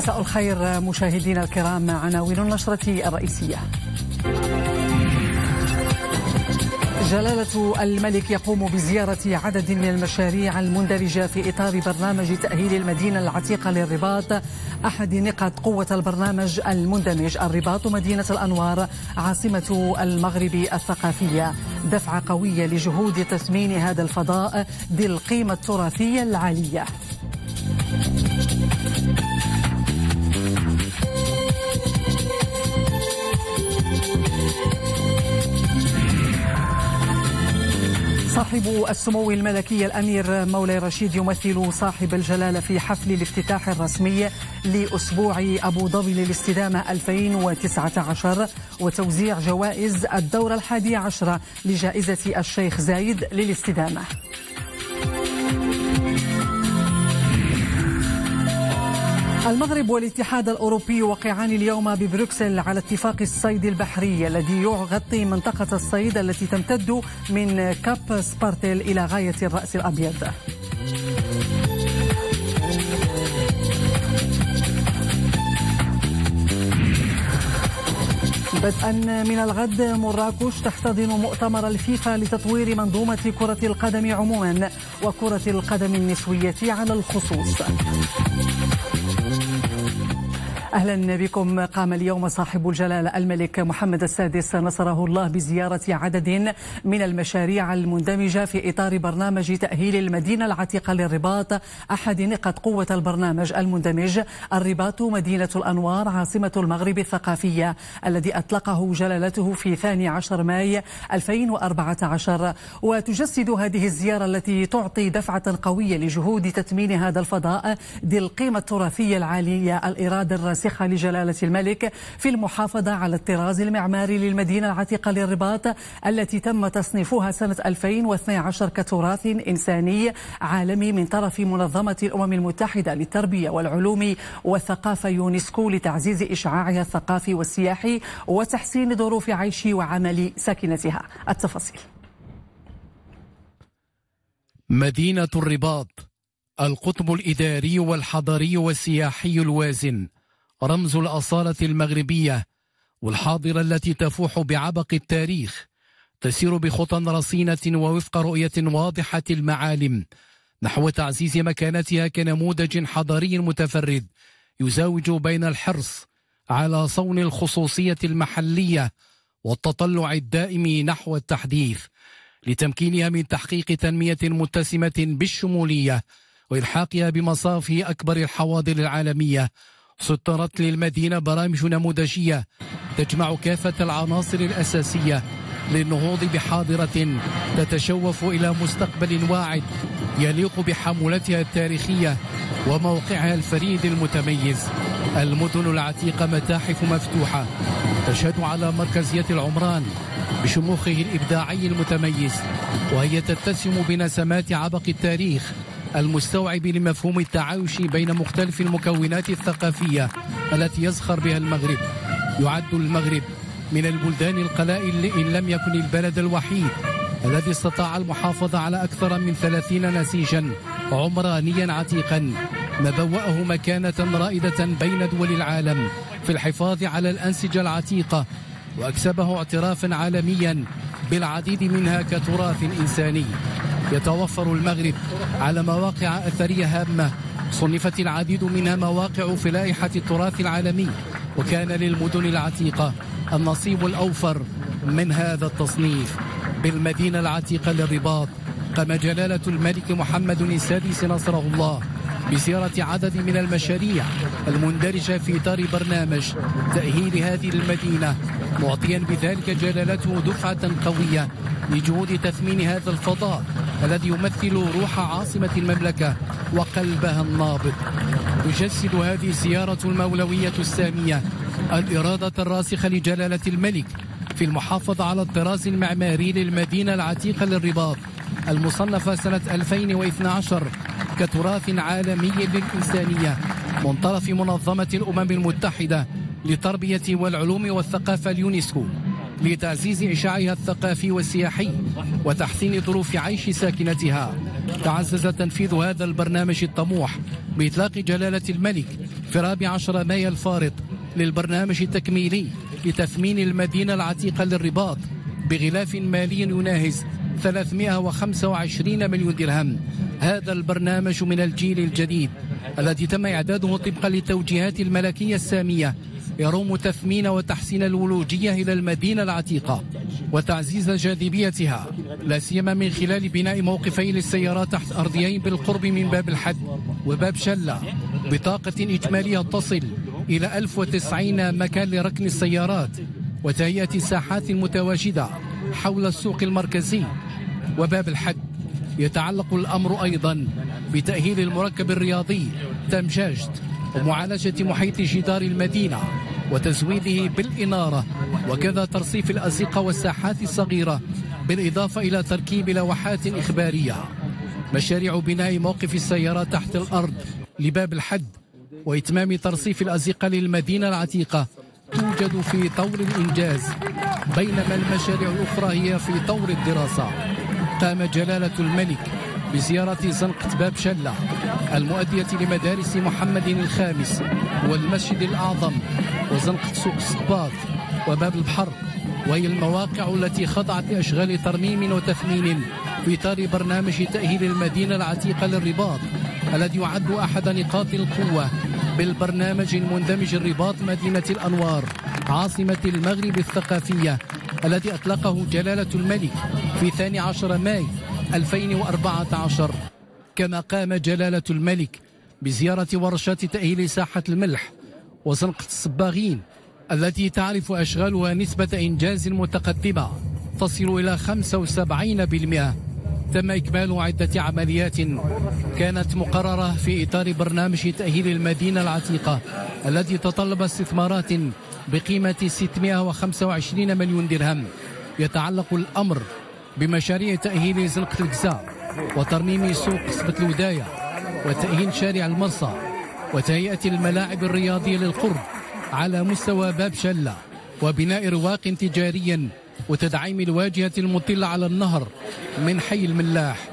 مساء الخير مشاهدينا الكرام، عناوين النشرة الرئيسية. جلالة الملك يقوم بزيارة عدد من المشاريع المندرجة في إطار برنامج تأهيل المدينة العتيقة للرباط، أحد نقاط قوة البرنامج المندمج. الرباط مدينة الأنوار عاصمة المغرب الثقافية، دفعة قوية لجهود تثمين هذا الفضاء ذي القيمة التراثية العالية. صاحب السمو الملكي الأمير مولاي رشيد يمثل صاحب الجلالة في حفل الافتتاح الرسمي لأسبوع أبو ظبي للاستدامة 2019 وتوزيع جوائز الدورة 11 لجائزة الشيخ زايد للاستدامة. المغرب والاتحاد الأوروبي وقعان اليوم ببروكسل على اتفاق الصيد البحري الذي يغطي منطقة الصيد التي تمتد من كاب سبارتل إلى غاية الرأس الأبيض. بدءا من الغد مراكش تحتضن مؤتمر الفيفا لتطوير منظومة كرة القدم عموما وكرة القدم النسوية على الخصوص. أهلا بكم. قام اليوم صاحب الجلالة الملك محمد السادس نصره الله بزيارة عدد من المشاريع المندمجة في إطار برنامج تأهيل المدينة العتيقة للرباط، أحد نقاط قوة البرنامج المندمج. الرباط مدينة الأنوار عاصمة المغرب الثقافية الذي أطلقه جلالته في 12 ماي 2014، وتجسد هذه الزيارة التي تعطي دفعة قوية لجهود تثمين هذا الفضاء ذي القيمة التراثية العالية الإرادة الرسمية لجلالة الملك في المحافظة على الطراز المعماري للمدينة العتيقة للرباط التي تم تصنيفها سنة 2012 كتراث إنساني عالمي من طرف منظمة الأمم المتحدة للتربية والعلوم والثقافة يونسكو لتعزيز إشعاعها الثقافي والسياحي وتحسين ظروف عيش وعمل ساكنتها. التفاصيل. مدينة الرباط القطب الإداري والحضري والسياحي الوازن، رمز الأصالة المغربية والحاضرة التي تفوح بعبق التاريخ، تسير بخطى رصينة ووفق رؤية واضحة المعالم نحو تعزيز مكانتها كنموذج حضري متفرد يزاوج بين الحرص على صون الخصوصية المحلية والتطلع الدائم نحو التحديث لتمكينها من تحقيق تنمية متسمة بالشمولية وإلحاقها بمصافي أكبر الحواضر العالمية. سطرت للمدينة برامج نموذجية تجمع كافة العناصر الأساسية للنهوض بحاضرة تتشوف إلى مستقبل واعد يليق بحمولتها التاريخية وموقعها الفريد المتميز. المدن العتيقة متاحف مفتوحة تشهد على مركزية العمران بشموخه الإبداعي المتميز، وهي تتسم بنسمات عبق التاريخ المستوعب لمفهوم التعايش بين مختلف المكونات الثقافية التي يزخر بها المغرب. يعد المغرب من البلدان القلائل إن لم يكن البلد الوحيد الذي استطاع المحافظة على أكثر من 30 نسيجا عمرانيا عتيقا مبوأه مكانة رائدة بين دول العالم في الحفاظ على الأنسجة العتيقة، وأكسبه اعترافا عالميا بالعديد منها كتراث إنساني. يتوفر المغرب على مواقع أثرية هامة صنفت العديد منها مواقع في لائحة التراث العالمي، وكان للمدن العتيقة النصيب الأوفر من هذا التصنيف. بالمدينة العتيقة للرباط قام جلالة الملك محمد السادس نصره الله بزيارة عدد من المشاريع المندرجة في إطار برنامج تأهيل هذه المدينة، معطيا بذلك جلالته دفعة قوية لجهود تثمين هذا الفضاء الذي يمثل روح عاصمة المملكة وقلبها النابض. تجسد هذه الزيارة المولوية السامية الإرادة الراسخة لجلالة الملك في المحافظة على الطراز المعماري للمدينة العتيقة للرباط المصنفة سنة 2012 كتراث عالمي للإنسانية من طرف منظمة الأمم المتحدة للتربية والعلوم والثقافة اليونسكو لتعزيز إشعاعها الثقافي والسياحي وتحسين ظروف عيش ساكنتها. تعزز تنفيذ هذا البرنامج الطموح بإطلاق جلالة الملك في 14 مايو الفارط للبرنامج التكميلي لتثمين المدينة العتيقة للرباط بغلاف مالي يناهز 325 مليون درهم. هذا البرنامج من الجيل الجديد الذي تم إعداده طبقا للتوجيهات الملكية السامية، يروم تثمين وتحسين الولوجية إلى المدينة العتيقة وتعزيز جاذبيتها، لا سيما من خلال بناء موقفين للسيارات تحت أرضيين بالقرب من باب الحد وباب شلة بطاقة إجمالية تصل إلى 1090 مكان لركن السيارات، وتهيئة ساحات متواجدة حول السوق المركزي وباب الحد. يتعلق الأمر أيضا بتأهيل المركب الرياضي تمجاجد ومعالجة محيط جدار المدينة وتزويده بالإنارة، وكذا ترصيف الأزقة والساحات الصغيرة، بالإضافة إلى تركيب لوحات إخبارية. مشاريع بناء موقف السيارات تحت الأرض لباب الحد وإتمام ترصيف الأزقة للمدينة العتيقة توجد في طور الإنجاز، بينما المشاريع الأخرى هي في طور الدراسة. قام جلالة الملك بزيارة زنقة باب شلة المؤدية لمدارس محمد الخامس والمسجد الأعظم وزنقة سوق الصباط وباب البحر، وهي المواقع التي خضعت لأشغال ترميم وتثمين في إطار برنامج تأهيل المدينة العتيقة للرباط الذي يعد أحد نقاط القوة بالبرنامج المندمج الرباط مدينة الأنوار عاصمة المغرب الثقافية الذي أطلقه جلالة الملك في 12 ماي 2014. كما قام جلالة الملك بزيارة ورشات تأهيل ساحة الملح وزنقة الصباغين التي تعرف أشغالها نسبة إنجاز متقدمة تصل إلى 75%. تم إكمال عدة عمليات كانت مقررة في إطار برنامج تأهيل المدينة العتيقة الذي تطلب استثمارات بقيمة 625 مليون درهم. يتعلق الأمر بمشاريع تأهيل زنقة الكزاء وترميم سوق قصبة الوداية وتأهيل شارع المرصى وتهيئة الملاعب الرياضية للقرب على مستوى باب شلة وبناء رواق تجاري وتدعيم الواجهة المطلة على النهر من حي الملاح.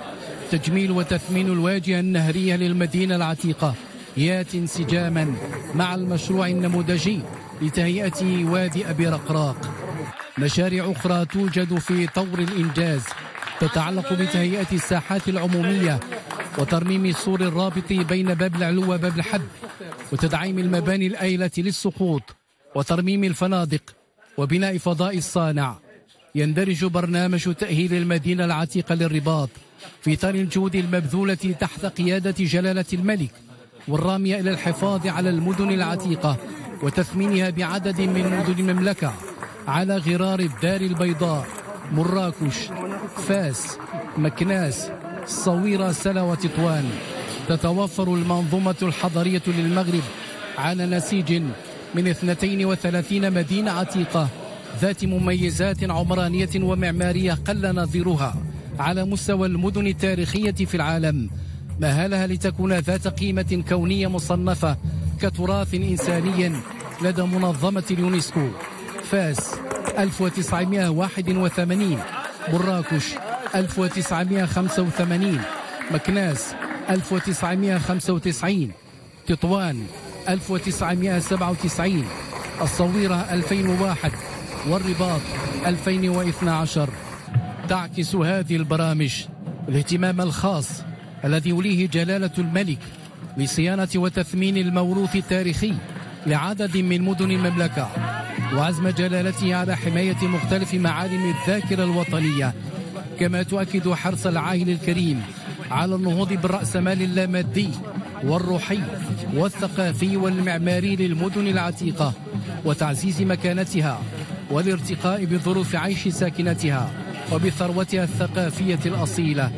تجميل وتثمين الواجهة النهرية للمدينة العتيقة ياتي انسجاما مع المشروع النموذجي لتهيئة وادي أبي رقراق. مشاريع أخرى توجد في طور الإنجاز تتعلق بتهيئة الساحات العمومية وترميم السور الرابط بين باب العلو وباب الحد وتدعيم المباني الآيلة للسقوط وترميم الفنادق وبناء فضاء الصانع. يندرج برنامج تأهيل المدينة العتيقة للرباط في إطار الجهود المبذولة تحت قيادة جلالة الملك والرامية إلى الحفاظ على المدن العتيقة وتثمينها بعدد من مدن المملكة على غرار الدار البيضاء، مراكش، فاس، مكناس، الصويرة، سلا وتطوان. تتوفر المنظومة الحضرية للمغرب على نسيج من 32 مدينة عتيقة ذات مميزات عمرانية ومعمارية قل نظيرها على مستوى المدن التاريخية في العالم، مهلها لتكون ذات قيمة كونية مصنفة كتراث إنساني لدى منظمة اليونسكو. فاس 1981، مراكش 1985، مكناس 1995، تطوان 1997، الصويرة 2001، والرباط 2012. تعكس هذه البرامج الاهتمام الخاص الذي يوليه جلالة الملك لصيانة وتثمين الموروث التاريخي لعدد من مدن المملكة وعزم جلالته على حماية مختلف معالم الذاكرة الوطنية، كما تؤكد حرص العاهل الكريم على النهوض بالرأسمال اللامادي والروحي والثقافي والمعماري للمدن العتيقة وتعزيز مكانتها والارتقاء بظروف عيش ساكنتها وبثروتها الثقافية الأصيلة.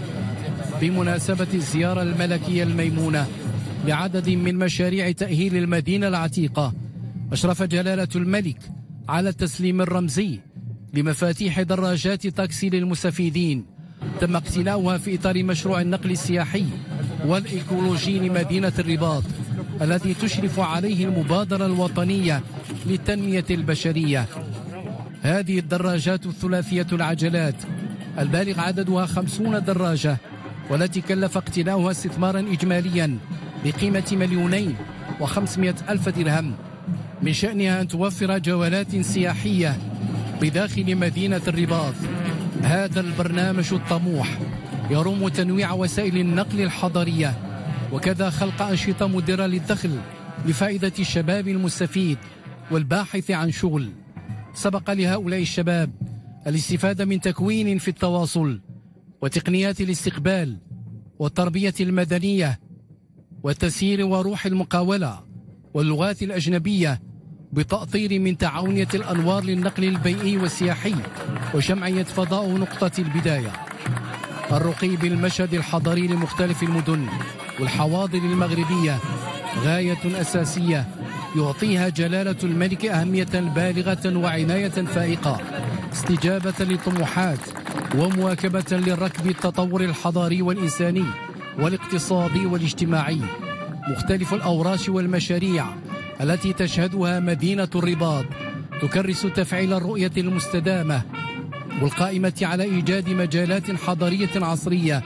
بمناسبة الزيارة الملكية الميمونة لعدد من مشاريع تأهيل المدينة العتيقة، أشرف جلالة الملك على التسليم الرمزي لمفاتيح دراجات تاكسي للمستفيدين تم اقتناؤها في إطار مشروع النقل السياحي والإيكولوجي لمدينة الرباط الذي تشرف عليه المبادرة الوطنية للتنمية البشرية. هذه الدراجات الثلاثية العجلات البالغ عددها 50 دراجة والتي كلف اقتناؤها استثمارا إجماليا بقيمة 2,000,000 500,000 درهم من شأنها أن توفر جولات سياحية بداخل مدينة الرباط. هذا البرنامج الطموح يروم تنويع وسائل النقل الحضرية وكذا خلق أنشطة مدرة للدخل لفائدة الشباب المستفيد والباحث عن شغل. سبق لهؤلاء الشباب الاستفادة من تكوين في التواصل وتقنيات الاستقبال والتربية المدنية والتسيير وروح المقاولة واللغات الأجنبية بتأطير من تعاونية الأنوار للنقل البيئي والسياحي وجمعية فضاء نقطة البداية. الرقي بالمشهد الحضري لمختلف المدن والحواضر المغربية غاية أساسية يعطيها جلالة الملك أهمية بالغة وعناية فائقة استجابة للطموحات ومواكبة للركب التطور الحضاري والإنساني والاقتصادي والاجتماعي. مختلف الأوراش والمشاريع التي تشهدها مدينة الرباط تكرس تفعيل الرؤية المستدامة والقائمة على إيجاد مجالات حضرية عصرية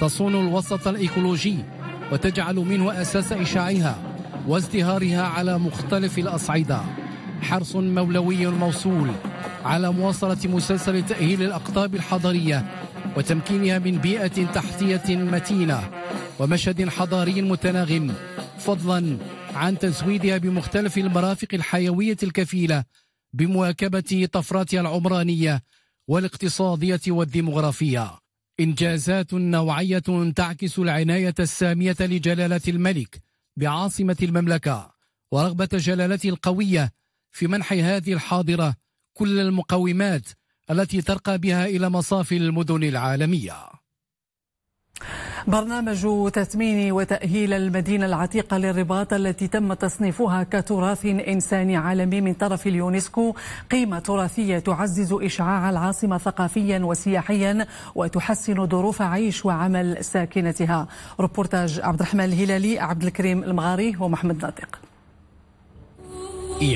تصون الوسط الإيكولوجي وتجعل منه أساس إشاعها وازدهارها على مختلف الأصعدة. حرص مولوي موصول على مواصلة مسلسل تأهيل الأقطاب الحضرية وتمكينها من بيئة تحتية متينة ومشهد حضاري متناغم، فضلا عن تزويدها بمختلف المرافق الحيوية الكفيلة بمواكبة طفراتها العمرانية والاقتصادية والديمغرافية. إنجازات نوعية تعكس العناية السامية لجلالة الملك بعاصمة المملكة ورغبة جلالته القوية في منح هذه الحاضرة كل المقومات التي ترقى بها إلى مصافي المدن العالمية. برنامج تثمين وتأهيل المدينة العتيقة للرباط التي تم تصنيفها كتراث إنساني عالمي من طرف اليونسكو قيمة تراثية تعزز إشعاع العاصمة ثقافيا وسياحيا وتحسن ظروف عيش وعمل ساكنتها. ريبورتاج عبد الرحمن الهلالي، عبد الكريم المغاري ومحمد ناطق.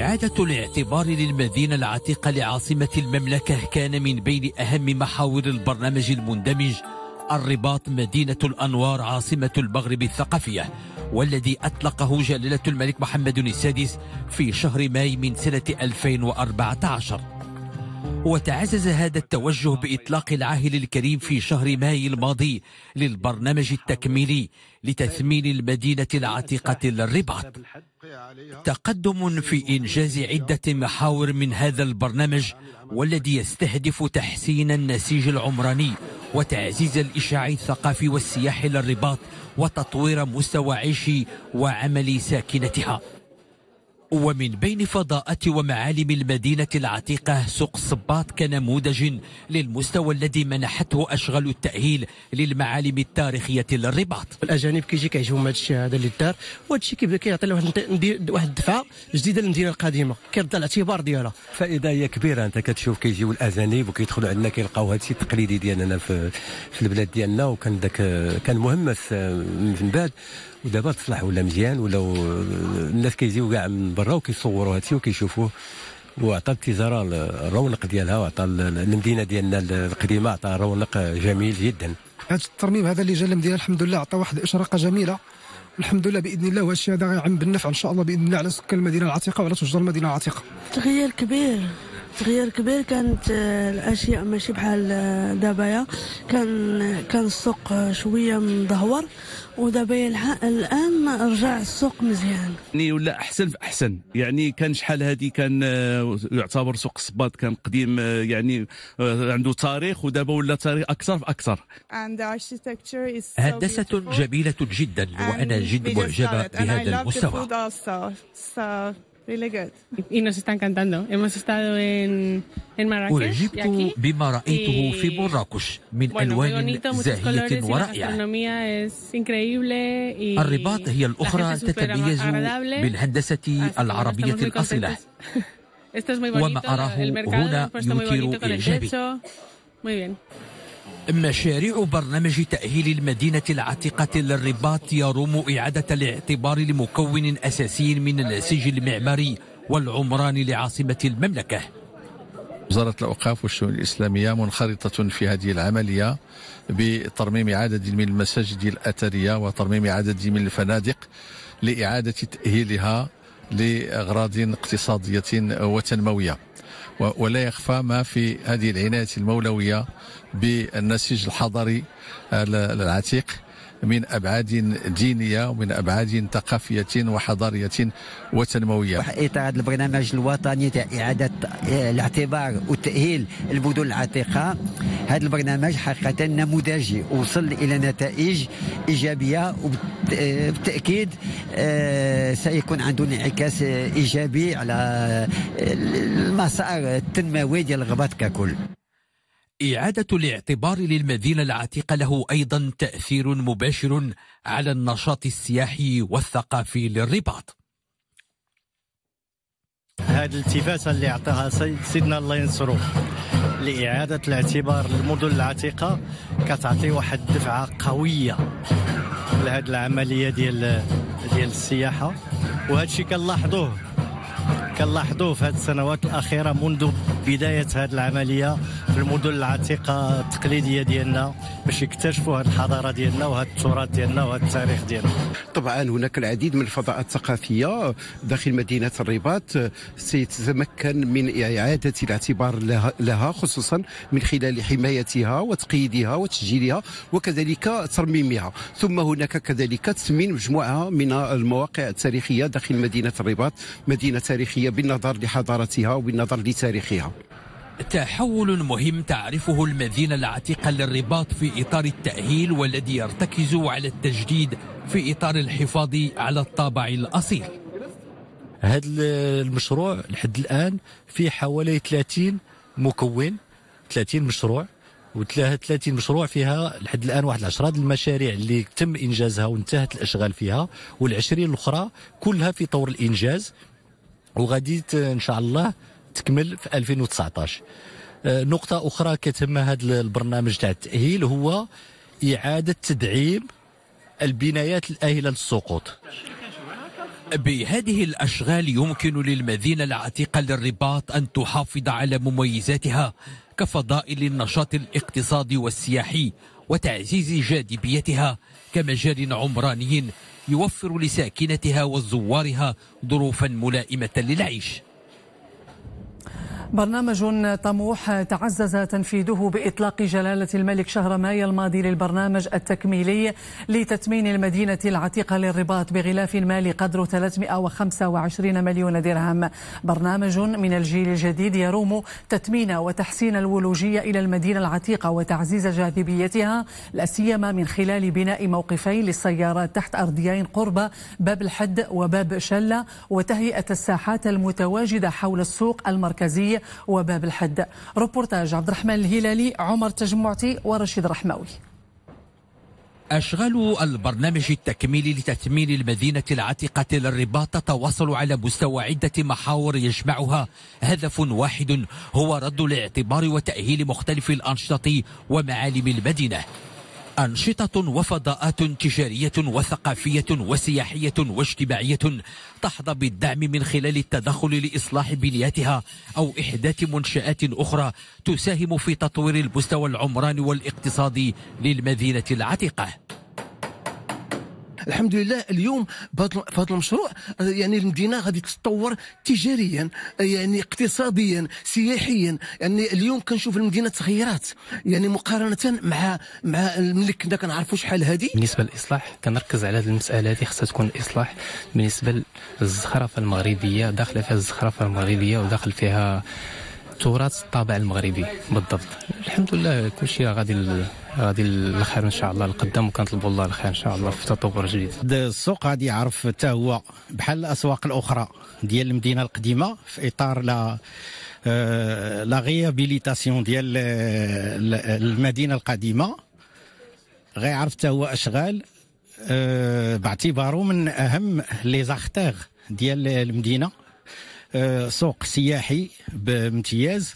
إعادة الاعتبار للمدينة العتيقة لعاصمة المملكة كان من بين أهم محاور البرنامج المندمج الرباط مدينة الأنوار عاصمة المغرب الثقافية، والذي أطلقه جلالة الملك محمد السادس في شهر ماي من سنة 2014. وتعزز هذا التوجه بإطلاق العاهل الكريم في شهر ماي الماضي للبرنامج التكميلي لتثمين المدينة العتيقة للرباط. تقدم في إنجاز عدة محاور من هذا البرنامج والذي يستهدف تحسين النسيج العمراني وتعزيز الإشاع الثقافي والسياحي للرباط وتطوير مستوى عيش وعمل ساكنتها. ومن بين فضاءات ومعالم المدينة العتيقة سوق الصباط كنموذج للمستوى الذي منحته أشغال التأهيل للمعالم التاريخية للرباط. الأجانب كيجي كيعجبهم هذا الشيء هذا اللي دار، وهذا الشيء كيعطي له واحد الدفعة جديدة للمدينة القديمة، كيرد على الاعتبار ديالها. فائدة هي كبيرة، أنت كتشوف كيجيو الأجانب وكيدخلوا عندنا كيلقاو هذا الشيء التقليدي ديالنا في البلاد ديالنا، وكان ذاك كان مهمس من بعد، ودابا تصلح ولا مزيان ولا الناس كيجيو كاع من برا وكيصوروا هادشي وكيشوفوه، وعطى التجاره الرونق ديالها وعطى المدينه ديالنا القديمه عطى رونق جميل جدا. هذا الترميم هذا اللي جا للمدينه الحمد لله عطى واحد الاشراقه جميله الحمد لله باذن الله، وهادشي هذا غيعم بالنفع ان شاء الله باذن الله على سكان المدينه العتيقه وعلى تجار المدينه العتيقه. تغيير كبير تغيير كبير، كانت الاشياء ماشي بحال دابايا، كان السوق شويه مدهور ودابا الان رجع السوق مزيان ولا احسن فاحسن. يعني كان شحال هذه كان يعتبر سوق الصباط كان قديم، يعني عنده تاريخ، ودابا ولا تاريخ اكثر فاكثر. هندسه جميله جدا وانا جد معجبه بهذا المستوى. أعجبت بما رأيته في مراكش من ألوان زاهية ورائعة. الرباط هي الأخرى تتميز بالهندسة العربية الأصيلة وما أراه هنا يثير إعجابي. مشاريع برنامج تأهيل المدينة العتيقة للرباط يروم إعادة الاعتبار لمكون أساسي من النسيج المعماري والعمراني لعاصمة المملكة. وزارة الأوقاف والشؤون الإسلامية منخرطة في هذه العملية بترميم عدد من المساجد الأثرية وترميم عدد من الفنادق لإعادة تأهيلها لأغراض اقتصادية وتنموية. ولا يخفى ما في هذه العناية المولوية بالنسيج الحضري العتيق من أبعاد دينية ومن أبعاد ثقافية وحضارية وتنموية. إطار البرنامج الوطني تاع إعادة الاعتبار وتأهيل المدن العتيقة، هذا البرنامج حقيقة نموذجي وصل إلى نتائج إيجابية، وبالتأكيد سيكون عنده انعكاس إيجابي على المسار التنموي ديال الرباط ككل. إعادة الاعتبار للمدينة العتيقة له أيضا تأثير مباشر على النشاط السياحي والثقافي للرباط. هذه الالتفاتة اللي أعطاها سيدنا الله ينصره لإعادة الاعتبار للمدن العتيقة كتعطي واحد دفعة قوية لهذه العملية ديال السياحة، وهذا الشيء كنلاحظوه في هذه السنوات الأخيرة منذ بداية هذه العملية في المدن العتيقة التقليدية ديالنا باش يكتشفوا هذه الحضارة ديالنا وهذا التراث ديالنا وهذا التاريخ ديالنا. طبعا هناك العديد من الفضاءات الثقافية داخل مدينة الرباط سيتمكن من إعادة الاعتبار لها، خصوصا من خلال حمايتها وتقييدها وتسجيلها وكذلك ترميمها. ثم هناك كذلك تسمين مجموعة من المواقع التاريخية داخل مدينة الرباط، مدينة تاريخية بالنظر لحضارتها وبالنظر لتاريخها. تحول مهم تعرفه المدينة العتيقة للرباط في إطار التأهيل، والذي يرتكز على التجديد في إطار الحفاظ على الطابع الأصيل. هذا المشروع لحد الآن فيه حوالي 30 مكون، 30 مشروع، و33 مشروع فيها لحد الان واحد 10 المشاريع اللي تم انجازها وانتهت الاشغال فيها، وال20 الاخرى كلها في طور الانجاز وغادي ان شاء الله تكمل في 2019. نقطه اخرى كتهم هذا البرنامج تاع التاهيل هو اعاده تدعيم البنايات الاهله للسقوط. بهذه الاشغال يمكن للمدينه العتيقه للرباط ان تحافظ على مميزاتها كفضاء للنشاط الاقتصادي والسياحي وتعزيز جاذبيتها كمجال عمراني يوفر لساكنتها وزوارها ظروفا ملائمة للعيش. برنامج طموح تعزز تنفيذه بإطلاق جلالة الملك شهر مايو الماضي للبرنامج التكميلي لتثمين المدينة العتيقة للرباط بغلاف مالي قدره 325 مليون درهم. برنامج من الجيل الجديد يروم تثمين وتحسين الولوجية إلى المدينة العتيقة وتعزيز جاذبيتها، لا سيما من خلال بناء موقفين للسيارات تحت أرضيين قرب باب الحد وباب شلة، وتهيئة الساحات المتواجدة حول السوق المركزي وباب الحد. ريبورتاج عبد الرحمن الهلالي، عمر تجمعتي، ورشيد رحماوي. أشغال البرنامج التكميلي لتثمين المدينة العتيقة للرباط تتواصل على مستوى عدة محاور يجمعها هدف واحد، هو رد الاعتبار وتأهيل مختلف الأنشطة ومعالم المدينة. أنشطة وفضاءات تجارية وثقافية وسياحية واجتماعية تحظى بالدعم من خلال التدخل لإصلاح بنياتها أو إحداث منشآت أخرى تساهم في تطوير المستوى العمراني والاقتصادي للمدينة العتيقة. الحمد لله اليوم بهذا المشروع يعني المدينه غادي تتطور تجاريا، يعني اقتصاديا، سياحيا. يعني اليوم كنشوف المدينه تغيرات، يعني مقارنه مع ملي كنا كنعرفوا شحال هذه. بالنسبه للاصلاح كنركز على هذه المساله، هذه خصها تكون اصلاح بالنسبه للزخرفه المغربيه، داخله فيها الزخرفه المغربيه وداخل فيها تراث الطابع المغربي بالضبط. الحمد لله كلشي غادي الخير ان شاء الله القدام، وكنطلبوا الله الخير ان شاء الله في تطور جديد. السوق غادي يعرف حتى هو بحال الاسواق الاخرى ديال المدينه القديمه في اطار لا غيابيليتاسيون ديال المدينه القديمه، غيعرف حتى هو اشغال باعتباره من اهم لي زارتير ديال المدينه، سوق سياحي بامتياز.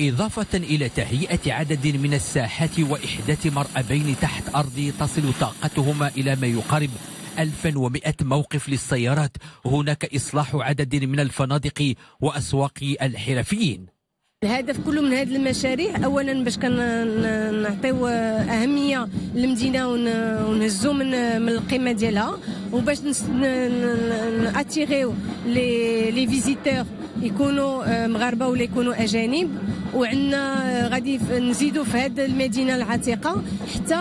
إضافة إلى تهيئة عدد من الساحات وإحداث مرأبين تحت أرض تصل طاقتهما إلى ما يقارب 1100 موقف للسيارات، هناك إصلاح عدد من الفنادق وأسواق الحرفيين. الهدف كله من هذه المشاريع اولا باش كنعطيو اهميه للمدينه ونهزو من القيمه ديالها، وباش ناتيغيو لي فيزيتور يكونوا مغاربه ولا يكونوا اجانب. وعندنا غادي نزيدوا في هذه المدينه العتيقه حتى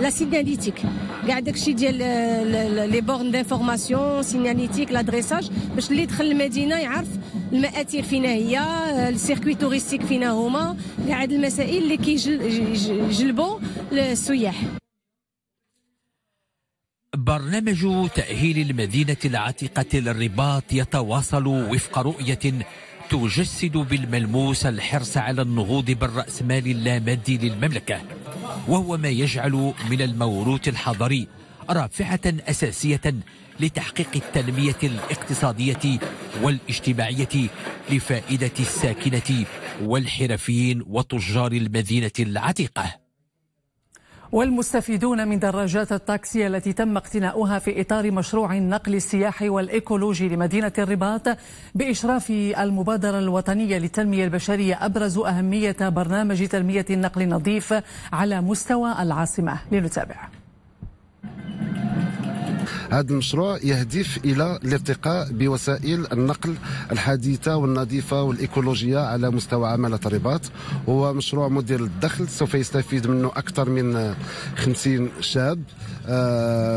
لا سيناليتيك، كاع داكشي ديال لي بورن دانفورماسيون سيناليتيك لادريساج، باش اللي دخل المدينه يعرف المآثر فينا هي، السيركوي توريستيك فينا هما، كاع هاد المسائل اللي كيجلبوا السياح. برنامج تأهيل المدينة العتيقة للرباط يتواصل وفق رؤية تجسد بالملموس الحرص على النهوض بالرأسمال اللامادي للمملكة، وهو ما يجعل من الموروث الحضري رافعة أساسية لتحقيق التنمية الاقتصادية والاجتماعية لفائدة الساكنة والحرفيين وتجار المدينة العتيقة. والمستفيدون من دراجات التاكسي التي تم اقتناؤها في إطار مشروع النقل السياحي والإيكولوجي لمدينة الرباط بإشراف المبادرة الوطنية للتنمية البشرية أبرزوا أهمية برنامج تنمية النقل النظيف على مستوى العاصمة. لنتابع. هذا المشروع يهدف إلى الارتقاء بوسائل النقل الحديثة والنظيفة والإيكولوجية على مستوى عمالة الرباط. هو مشروع مدير الدخل، سوف يستفيد منه أكثر من 50 شاب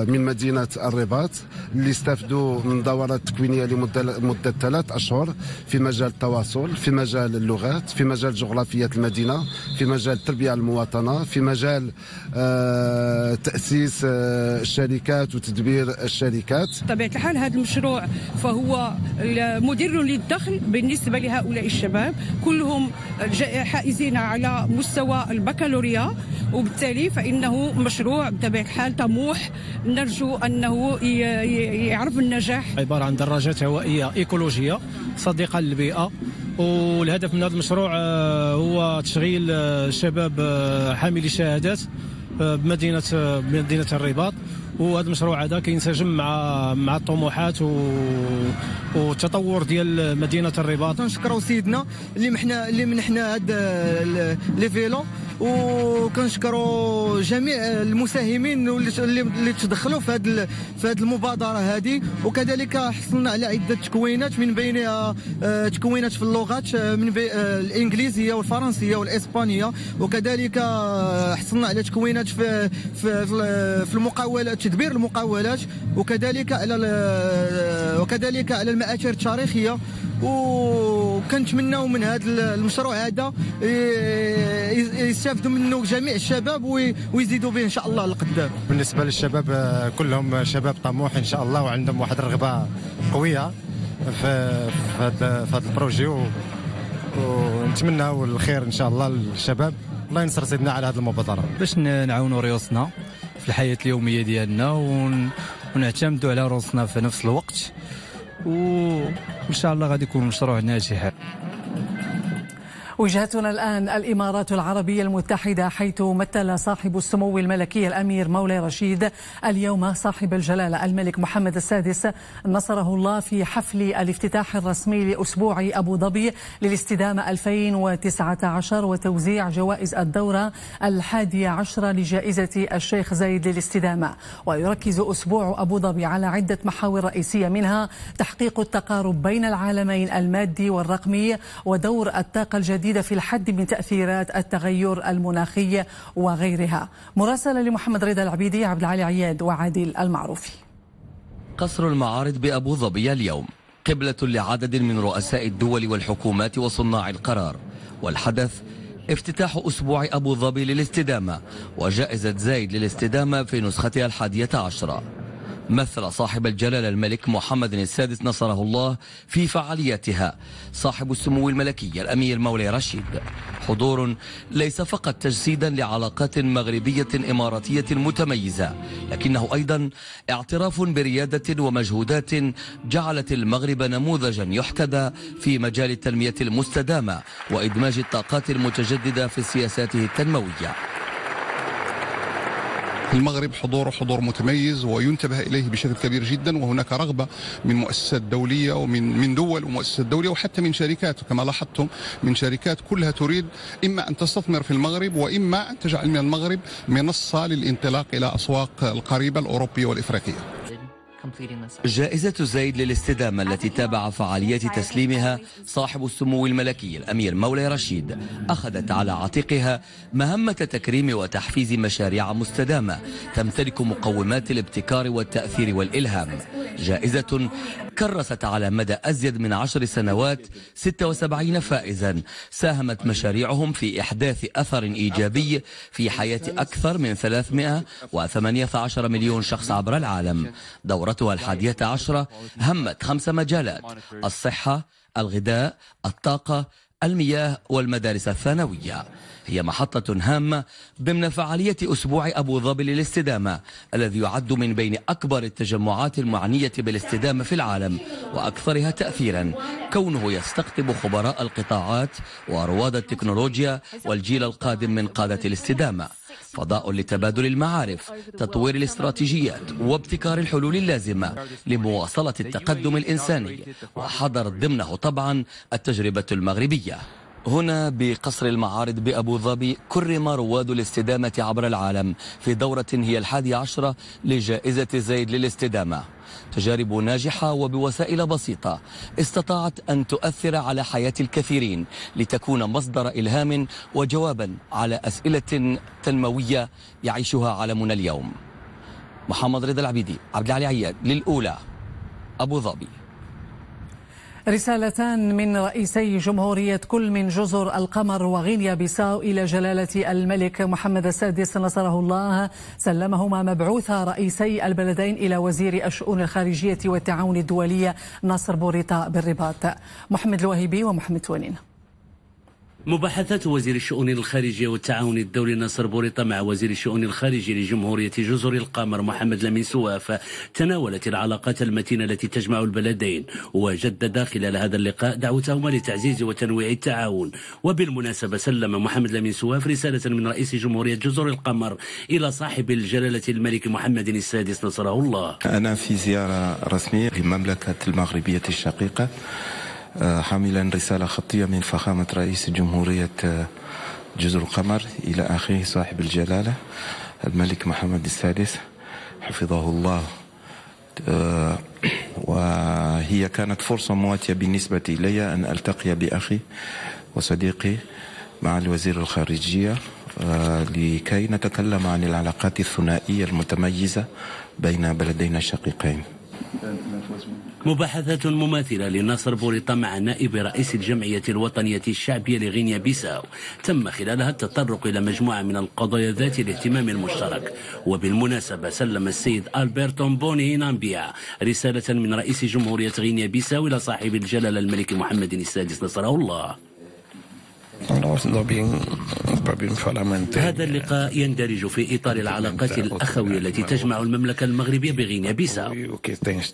من مدينة الرباط اللي استفدوا من دورات تكوينية لمدة 3 أشهر في مجال التواصل، في مجال اللغات، في مجال جغرافية المدينة، في مجال التربية المواطنة، في مجال تأسيس شركات وتدبير الشركات. بطبيعة الحال هذا المشروع فهو مدير للدخل بالنسبة لهؤلاء الشباب، كلهم حائزين على مستوى البكالوريا، وبالتالي فإنه مشروع بطبيعة الحال طموح، نرجو أنه يعرف النجاح. عبارة عن دراجات هوائية إيكولوجية صديقة للبيئة، والهدف من هذا المشروع هو تشغيل شباب حاملي شهادات بمدينة الرباط، وهذا المشروع هذا كينسجم مع الطموحات والتطور ديال مدينة الرباط. نشكروا سيدنا اللي منحنا هاد لي فيلون، وكنشكروا جميع المساهمين اللي تدخلوا في هاد المبادرة هذه. وكذلك حصلنا على عدة تكوينات، من بينها تكوينات في اللغات من الإنجليزية والفرنسية والإسبانية، وكذلك حصلنا على تكوينات في المقاولات، تدبير المقاولات، وكذلك على المآثر التاريخية. وكنتمناو من هذا المشروع هذا يستافدوا منه جميع الشباب ويزيدوا به ان شاء الله القدام. بالنسبة للشباب كلهم شباب طموح ان شاء الله، وعندهم واحد الرغبة قوية في هذا البروجي، ونتمناو الخير ان شاء الله للشباب. الله ينصر سيدنا على هذه المبادرة باش نعاونوا ريوسنا في الحياة اليومية ديالنا ونعتمدوا على راسنا في نفس الوقت، وإن شاء الله غادي يكون مشروع ناجح. وجهتنا الآن الإمارات العربية المتحدة، حيث مثل صاحب السمو الملكي الأمير مولاي رشيد اليوم صاحب الجلالة الملك محمد السادس نصره الله في حفل الافتتاح الرسمي لأسبوع أبو ظبي للاستدامة 2019 وتوزيع جوائز الدورة 11 لجائزة الشيخ زايد للاستدامة. ويركز أسبوع أبو ظبي على عدة محاور رئيسية، منها تحقيق التقارب بين العالمين المادي والرقمي، ودور الطاقة الجديدة في الحد من تأثيرات التغير المناخي وغيرها. مراسلة لمحمد رضا العبيدي، عبد العالي عياد وعادل المعروفي. قصر المعارض بأبو ظبي اليوم قبلة لعدد من رؤساء الدول والحكومات وصناع القرار، والحدث افتتاح أسبوع أبو ظبي للاستدامة وجائزة زايد للاستدامة في نسختها 11. مثل صاحب الجلالة الملك محمد السادس نصره الله في فعالياتها صاحب السمو الملكي الأمير مولاي رشيد، حضور ليس فقط تجسيدا لعلاقات مغربية إماراتية متميزة، لكنه أيضا اعتراف بريادة ومجهودات جعلت المغرب نموذجا يحتذى في مجال التنمية المستدامة وإدماج الطاقات المتجددة في سياساته التنموية. المغرب حضوره حضور متميز وينتبه إليه بشكل كبير جدا، وهناك رغبة من مؤسسات دولية ومن دول ومؤسسات دولية وحتى من شركات، كما لاحظتم من شركات كلها تريد إما أن تستثمر في المغرب وإما أن تجعل من المغرب منصة للانطلاق إلى أسواق القريبة الأوروبية والإفريقية. جائزة زايد للاستدامة التي تابع فعاليات تسليمها صاحب السمو الملكي الأمير مولاي رشيد أخذت على عاتقها مهمة تكريم وتحفيز مشاريع مستدامة تمتلك مقومات الابتكار والتأثير والإلهام. جائزة كرست على مدى أزيد من 10 سنوات 76 فائزا ساهمت مشاريعهم في إحداث أثر إيجابي في حياة أكثر من 318 مليون شخص عبر العالم. دورتها 11 همت 5 مجالات: الصحة، الغذاء، الطاقة، المياه والمدارس الثانوية. هي محطة هامة ضمن فعالية أسبوع أبو ظبي للاستدامة الذي يعد من بين أكبر التجمعات المعنية بالاستدامة في العالم وأكثرها تأثيرا، كونه يستقطب خبراء القطاعات ورواد التكنولوجيا والجيل القادم من قادة الاستدامة. فضاء لتبادل المعارف، تطوير الاستراتيجيات وابتكار الحلول اللازمة لمواصلة التقدم الإنساني، وحضر ضمنه طبعا التجربة المغربية. هنا بقصر المعارض بأبو ظبي كرم رواد الاستدامة عبر العالم في دورة هي 11 لجائزة زايد للاستدامة. تجارب ناجحة وبوسائل بسيطة استطاعت أن تؤثر على حياة الكثيرين لتكون مصدر إلهام وجوابا على أسئلة تنموية يعيشها عالمنا اليوم. محمد رضا العبيدي، عبد العلي عياد، للأولى، أبو ظبي. رسالتان من رئيسي جمهورية كل من جزر القمر وغينيا بيساو إلى جلالة الملك محمد السادس نصره الله سلمهما مبعوثا رئيسي البلدين إلى وزير الشؤون الخارجية والتعاون الدولي ناصر بوريطا بالرباط. محمد الوهيبي ومحمد تونين. مباحثات وزير الشؤون الخارجية والتعاون الدولي ناصر بوريطا مع وزير الشؤون الخارجي لجمهورية جزر القمر محمد لامين سواف تناولت العلاقات المتينة التي تجمع البلدين، وجدد خلال هذا اللقاء دعوتهما لتعزيز وتنويع التعاون. وبالمناسبة سلم محمد لامين سواف رسالة من رئيس جمهورية جزر القمر إلى صاحب الجلالة الملك محمد السادس نصره الله. أنا في زيارة رسمية للمملكة المغربية الشقيقة حاملا رسالة خطية من فخامة رئيس جمهورية جزر القمر إلى أخيه صاحب الجلالة الملك محمد السادس حفظه الله، وهي كانت فرصة مواتية بالنسبة لي أن ألتقي بأخي وصديقي مع الوزير الخارجية لكي نتكلم عن العلاقات الثنائية المتميزة بين بلدينا الشقيقين. مباحثات مماثلة لناصر بوريطا مع نائب رئيس الجمعية الوطنية الشعبية لغينيا بيساو تم خلالها التطرق إلى مجموعة من القضايا ذات الاهتمام المشترك. وبالمناسبة سلم السيد ألبرتون بوني نامبيا رسالة من رئيس جمهورية غينيا بيساو إلى صاحب الجلالة الملك محمد السادس نصره الله. هذا اللقاء يندرج في إطار العلاقات الأخوية التي تجمع المملكة المغربية بغينيا بيساو،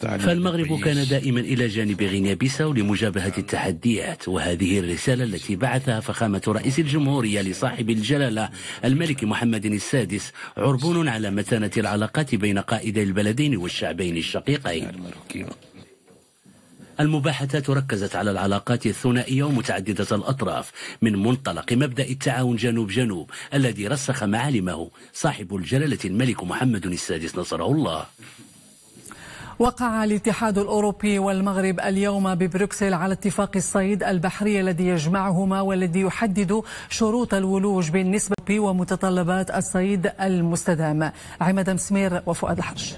فالمغرب كان دائما إلى جانب غينيا بيساو لمجابهة التحديات، وهذه الرسالة التي بعثها فخامة رئيس الجمهورية لصاحب الجلالة الملك محمد السادس عربون على متانة العلاقات بين قائدي البلدين والشعبين الشقيقين. المباحثات ركزت على العلاقات الثنائية ومتعددة الأطراف من منطلق مبدأ التعاون جنوب جنوب الذي رسخ معالمه صاحب الجلالة الملك محمد السادس نصره الله. وقع الاتحاد الأوروبي والمغرب اليوم ببروكسل على اتفاق الصيد البحري الذي يجمعهما والذي يحدد شروط الولوج بالنسبة ومتطلبات الصيد المستدام. عماد مسمير وفؤاد الحرش.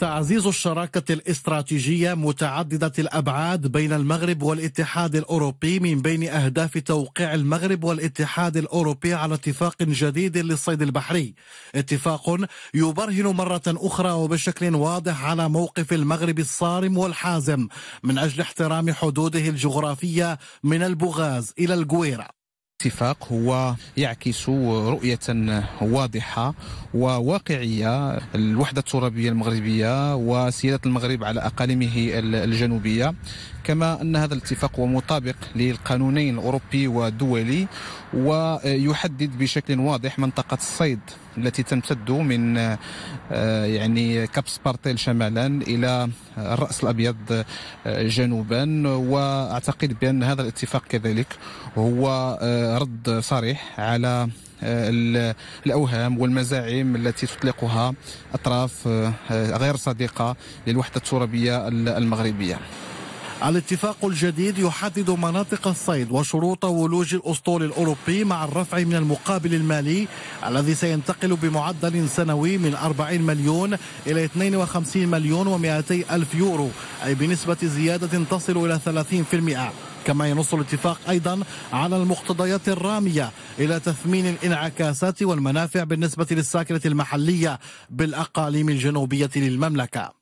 تعزيز الشراكة الاستراتيجية متعددة الأبعاد بين المغرب والاتحاد الأوروبي من بين أهداف توقيع المغرب والاتحاد الأوروبي على اتفاق جديد للصيد البحري، اتفاق يبرهن مرة أخرى وبشكل واضح على موقف المغرب الصارم والحازم من أجل احترام حدوده الجغرافية من البوغاز إلى الجويرة. الاتفاق هو يعكس رؤية واضحة وواقعية للوحدة الترابية المغربية وسيادة المغرب على أقاليمه الجنوبية، كما أن هذا الاتفاق هو مطابق للقانونين الأوروبي والدولي ويحدد بشكل واضح منطقة الصيد التي تمتد من يعني كاب سبارتيل شمالا إلى الرأس الأبيض جنوبا. وأعتقد بأن هذا الاتفاق كذلك هو رد صريح على الأوهام والمزاعم التي تطلقها أطراف غير صديقة للوحدة الترابية المغربية. الاتفاق الجديد يحدد مناطق الصيد وشروط ولوج الأسطول الأوروبي مع الرفع من المقابل المالي الذي سينتقل بمعدل سنوي من 40 مليون إلى 52 مليون و200 ألف يورو، أي بنسبة زيادة تصل إلى 30%. كما ينص الاتفاق أيضا على المقتضيات الرامية إلى تثمين الانعكاسات والمنافع بالنسبة للساكنة المحلية بالأقاليم الجنوبية للمملكة.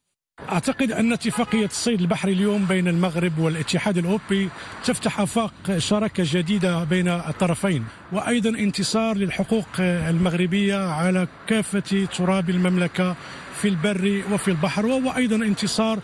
أعتقد أن اتفاقية الصيد البحري اليوم بين المغرب والاتحاد الأوروبي تفتح آفاق شراكة جديدة بين الطرفين، وأيضا انتصار للحقوق المغربية على كافة تراب المملكة في البر وفي البحر، وأيضا انتصار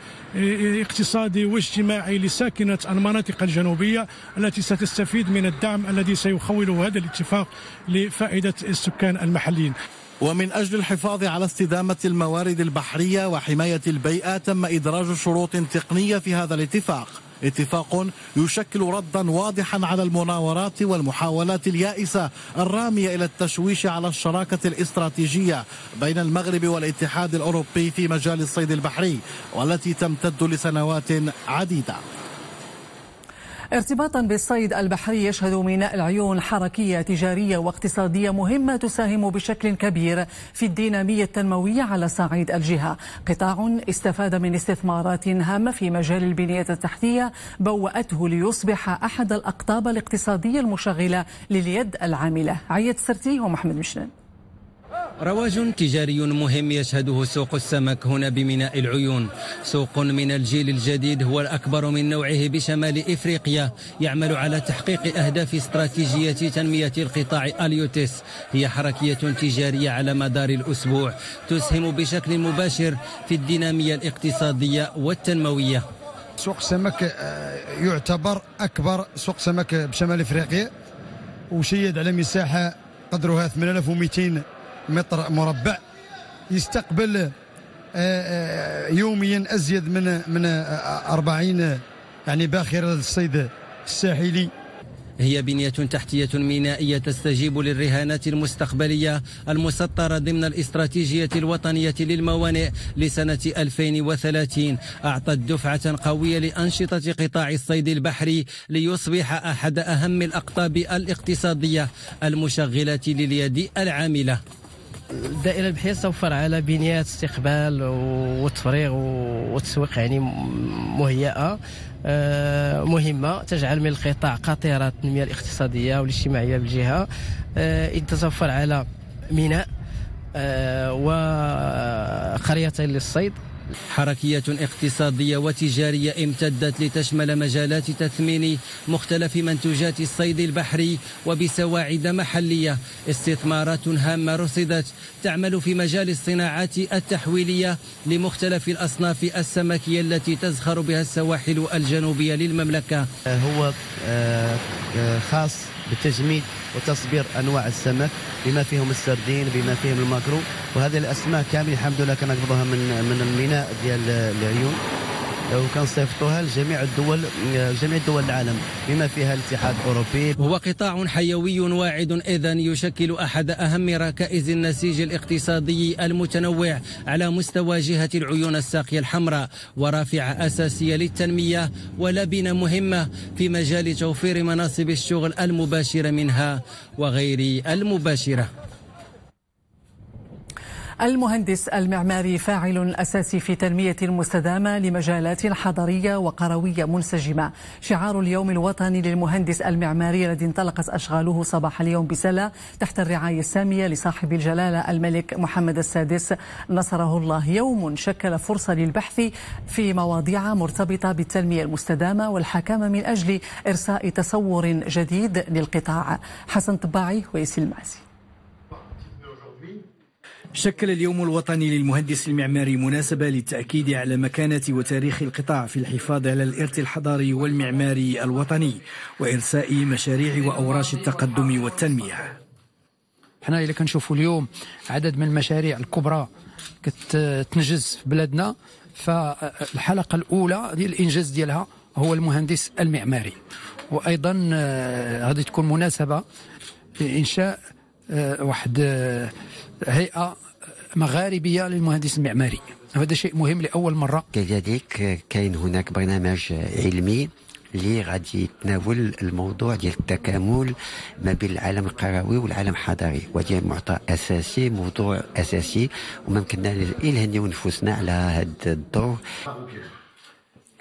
اقتصادي واجتماعي لساكنة المناطق الجنوبية التي ستستفيد من الدعم الذي سيخوله هذا الاتفاق لفائدة السكان المحليين. ومن أجل الحفاظ على استدامة الموارد البحرية وحماية البيئة تم إدراج شروط تقنية في هذا الاتفاق، اتفاق يشكل ردا واضحا على المناورات والمحاولات اليائسة الرامية إلى التشويش على الشراكة الاستراتيجية بين المغرب والاتحاد الأوروبي في مجال الصيد البحري والتي تمتد لسنوات عديدة. ارتباطا بالصيد البحري يشهد ميناء العيون حركية تجارية واقتصادية مهمة تساهم بشكل كبير في الدينامية التنموية على صعيد الجهة، قطاع استفاد من استثمارات هامة في مجال البنية التحتية بوأته ليصبح أحد الأقطاب الاقتصادية المشغلة لليد العاملة. عيد السرتي ومحمد مشنان. رواج تجاري مهم يشهده سوق السمك هنا بميناء العيون، سوق من الجيل الجديد هو الأكبر من نوعه بشمال إفريقيا، يعمل على تحقيق أهداف استراتيجية تنمية القطاع أليوتس. هي حركية تجارية على مدار الأسبوع تسهم بشكل مباشر في الدينامية الاقتصادية والتنموية. سوق السمك يعتبر أكبر سوق سمك بشمال إفريقيا، وشيد على مساحة قدرها 8200 متر مربع، يستقبل يوميا أزيد من 40 يعني باخرة للصيد الساحلي. هي بنية تحتية مينائية تستجيب للرهانات المستقبلية المسطرة ضمن الاستراتيجية الوطنية للموانئ لسنة 2030. أعطت دفعة قوية لأنشطة قطاع الصيد البحري ليصبح أحد أهم الأقطاب الاقتصادية المشغلة لليد العاملة. الدائرة البحرية ستوفر على بنيات استقبال وتفريغ وتسويق يعني مهيئة مهمة تجعل من القطاع قاطرة التنمية الاقتصادية والاجتماعية بالجهة، إذ تتوفر على ميناء وقريتين للصيد. حركية اقتصادية وتجارية امتدت لتشمل مجالات تثمين مختلف منتوجات الصيد البحري وبسواعد محلية. استثمارات هامة رصدت تعمل في مجال الصناعات التحويلية لمختلف الأصناف السمكية التي تزخر بها السواحل الجنوبية للمملكة. هو خاص بالتجميد وتصبير أنواع السمك بما فيهم السردين بما فيهم الماكرو، وهذه الأسماك كامل الحمد لله كنقبضها من الميناء ديال العيون، وكنصيفطوها لجميع الدول العالم بما فيها الاتحاد الأوروبي. هو قطاع حيوي واعد إذن يشكل أحد أهم ركائز النسيج الاقتصادي المتنوع على مستوى جهة العيون الساقية الحمراء، ورافعة أساسية للتنمية ولبنة مهمة في مجال توفير مناصب الشغل المباشرة منها وغير المباشرة. المهندس المعماري فاعل أساسي في تنمية مستدامة لمجالات حضرية وقروية منسجمة، شعار اليوم الوطني للمهندس المعماري الذي انطلقت أشغاله صباح اليوم بسلا تحت الرعاية السامية لصاحب الجلالة الملك محمد السادس نصره الله. يوم شكل فرصة للبحث في مواضيع مرتبطة بالتنمية المستدامة والحكامة من أجل إرساء تصور جديد للقطاع. حسن طباعي وياسين المعزي. شكل اليوم الوطني للمهندس المعماري مناسبة للتأكيد على مكانة وتاريخ القطاع في الحفاظ على الإرث الحضاري والمعماري الوطني وإرساء مشاريع وأوراش التقدم والتنمية. حنا إلا كنشوفوا اليوم عدد من المشاريع الكبرى كتنجز في بلادنا، فالحلقة الأولى ديال الإنجاز ديالها هو المهندس المعماري. وأيضا غادي تكون مناسبة لإنشاء واحد هيئة مغاربية للمهندس المعماري، هذا شيء مهم لأول مرة. كذلك كاين هناك برنامج علمي اللي غادي يتناول الموضوع ديال التكامل ما بين العالم القروي والعالم الحضاري، وهذا معطى اساسي، موضوع اساسي، وممكننا نلهيو نفوسنا على هذا الدور.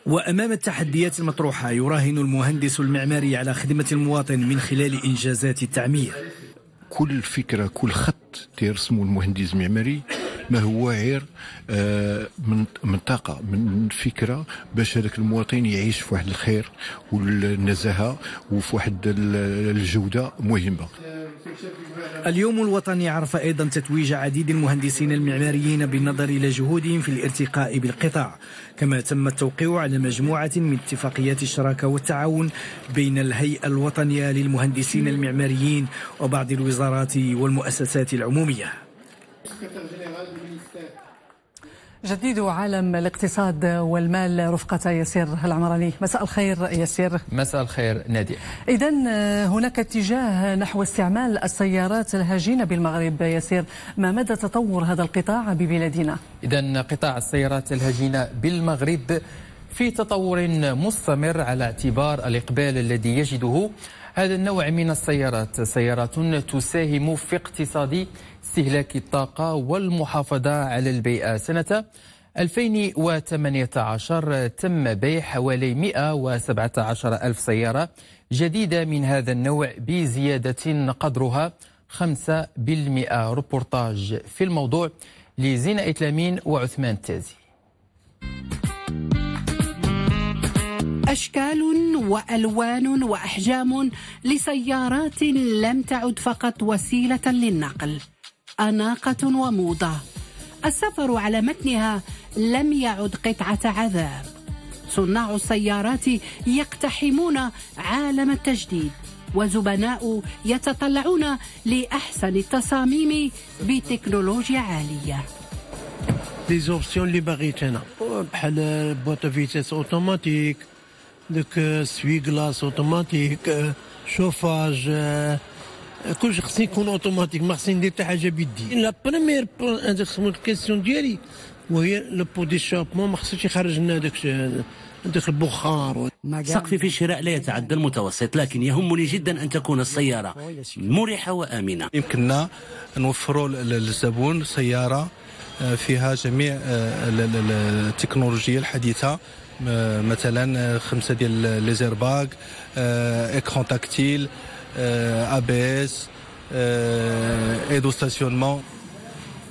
وأمام التحديات المطروحة يراهن المهندس المعماري على خدمة المواطن من خلال إنجازات التعمير. كل فكرة، كل خط تيرسمه المهندس المعماري ما هو غير من طاقة، من فكرة، باش هذاك المواطن يعيش في واحد الخير والنزاهة وفي واحد الجودة مهمة. اليوم الوطني عرف أيضا تتويج عديد المهندسين المعماريين بالنظر إلى جهودهم في الارتقاء بالقطاع، كما تم التوقيع على مجموعة من اتفاقيات الشراكة والتعاون بين الهيئة الوطنية للمهندسين المعماريين وبعض الوزارات والمؤسسات العمومية. جديد عالم الاقتصاد والمال رفقة ياسير العمراني. مساء الخير ياسير. مساء الخير نادية. إذن هناك اتجاه نحو استعمال السيارات الهاجنة بالمغرب ياسير، ما مدى تطور هذا القطاع ببلادنا؟ إذن قطاع السيارات الهاجنة بالمغرب في تطور مستمر على اعتبار الإقبال الذي يجده هذا النوع من السيارات، سيارات تساهم في اقتصاد استهلاك الطاقة والمحافظة على البيئة. سنة 2018 تم بيع حوالي 117 ألف سيارة جديدة من هذا النوع بزيادة قدرها 5%. ربورتاج في الموضوع لزينة لامين وعثمان التازي. أشكال وألوان وأحجام لسيارات لم تعد فقط وسيلة للنقل، أناقة وموضة. السفر على متنها لم يعد قطعة عذاب. صناع السيارات يقتحمون عالم التجديد، وزبناء يتطلعون لأحسن التصاميم بتكنولوجيا عالية. لي زوبسيون اللي باغيت أنا بحال بوطة فيتيس أوتوماتيك، داك سويكلاس اوتوماتيك، شوفاج، كلشي خصني يكون اوتوماتيك، ما خصني ندير حتى حاجه بيدي. لا بريمير كيسيون ديالي وهي لو بو ديشابمون، ما خصوش يخرج لنا داك البخار. سقفي في الشراء لا يتعدى المتوسط، لكن يهمني جدا ان تكون السياره مريحه وامنه. يمكننا نوفروا للزبون سياره فيها جميع التكنولوجيا الحديثه، مثلا 5 ديال لي زيرباك، اكران تاكتيل، ا بي اس، ايدو ستاسيونمون.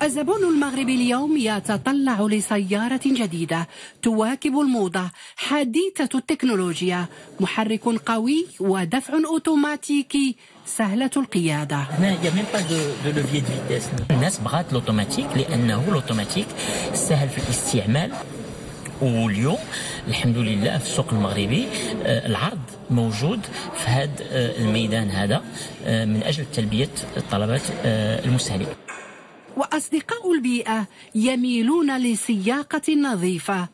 الزبون المغربي اليوم يتطلع لسيارة جديدة تواكب الموضة، حديثة التكنولوجيا، محرك قوي ودفع أوتوماتيكي، سهلة القيادة. هنا يمكن با دو لوفيي دو فيتيس. الناس بغات الأوتوماتيك لأنه الأوتوماتيك سهل في الاستعمال. واليوم الحمد لله في السوق المغربي العرض موجود في هذا الميدان هذا من أجل تلبية طلبات المستهلك. وأصدقاء البيئة يميلون لسياقة نظيفة،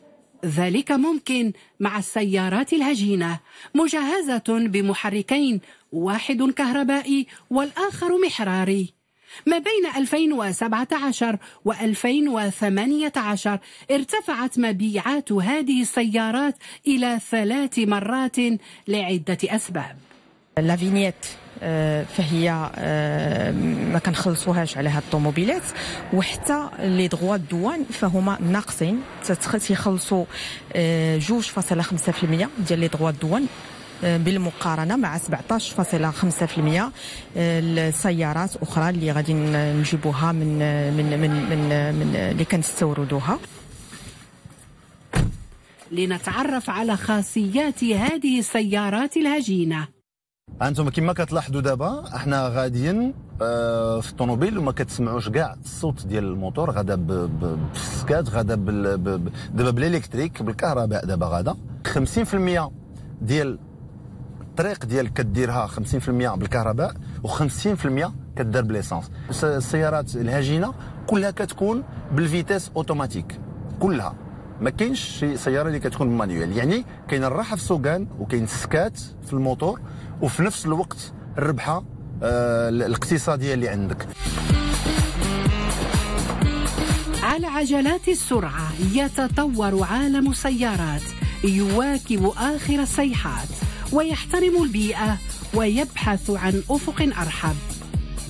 ذلك ممكن مع السيارات الهجينة، مجهزة بمحركين، واحد كهربائي والآخر محراري. ما بين 2017 و 2018 ارتفعت مبيعات هذه السيارات إلى 3 مرات لعدة أسباب. لافينيت فهي ما كنخلصوهاش على هاد الطوموبيلات، وحتى لي دغوا الدوان فهما ناقصين، تيخلصوا 2.5% ديال لي دغوا الدوان بالمقارنه مع 17.5% السيارات اخرى اللي غادي نجيبوها من من من من, من اللي كنستوردوها. لنتعرف على خاصيات هذه السيارات الهجينه. انتم كما كتلاحظوا دابا احنا غاديين في الطوموبيل وما كتسمعوش كاع الصوت ديال الموتور، غادا بالسكات، غادا دابا بالالكتريك، بالكهرباء. دابا غادا 50% ديال الطريق ديالك كديرها 50% بالكهرباء و 50% كدار بليسانس. السيارات الهجينه كلها كتكون بالفيتاس اوتوماتيك، كلها ما كاينش شي سياره اللي كتكون مانيوال. يعني كاين الراحه في السوقان وكاين السكات في الموتور وفي نفس الوقت الربحه الاقتصاديه اللي عندك. على عجلات السرعه يتطور عالم السيارات، يواكب آخر الصيحات ويحترم البيئة ويبحث عن أفق أرحب.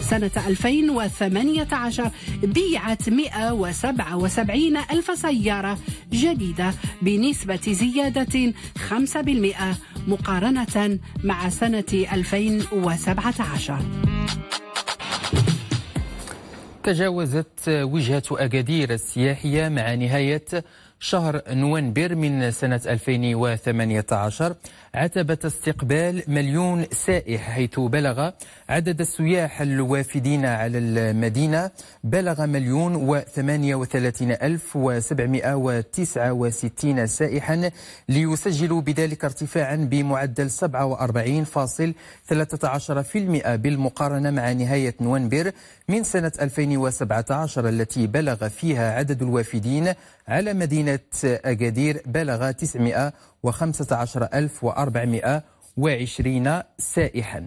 سنة 2018 بيعت 177 ألف سيارة جديدة بنسبة زيادة 5% مقارنة مع سنة 2017. تجاوزت وجهة أكادير السياحية مع نهاية شهر نوفمبر من سنة 2018 عتبة استقبال 1,000,000 سائح، حيث بلغ عدد السياح الوافدين على المدينة بلغ 1,038,769 سائحا، ليسجلوا بذلك ارتفاعا بمعدل 47.13% بالمقارنة مع نهاية نوفمبر من سنة 2017 التي بلغ فيها عدد الوافدين على مدينة أكادير بلغ 915,420 سائحا.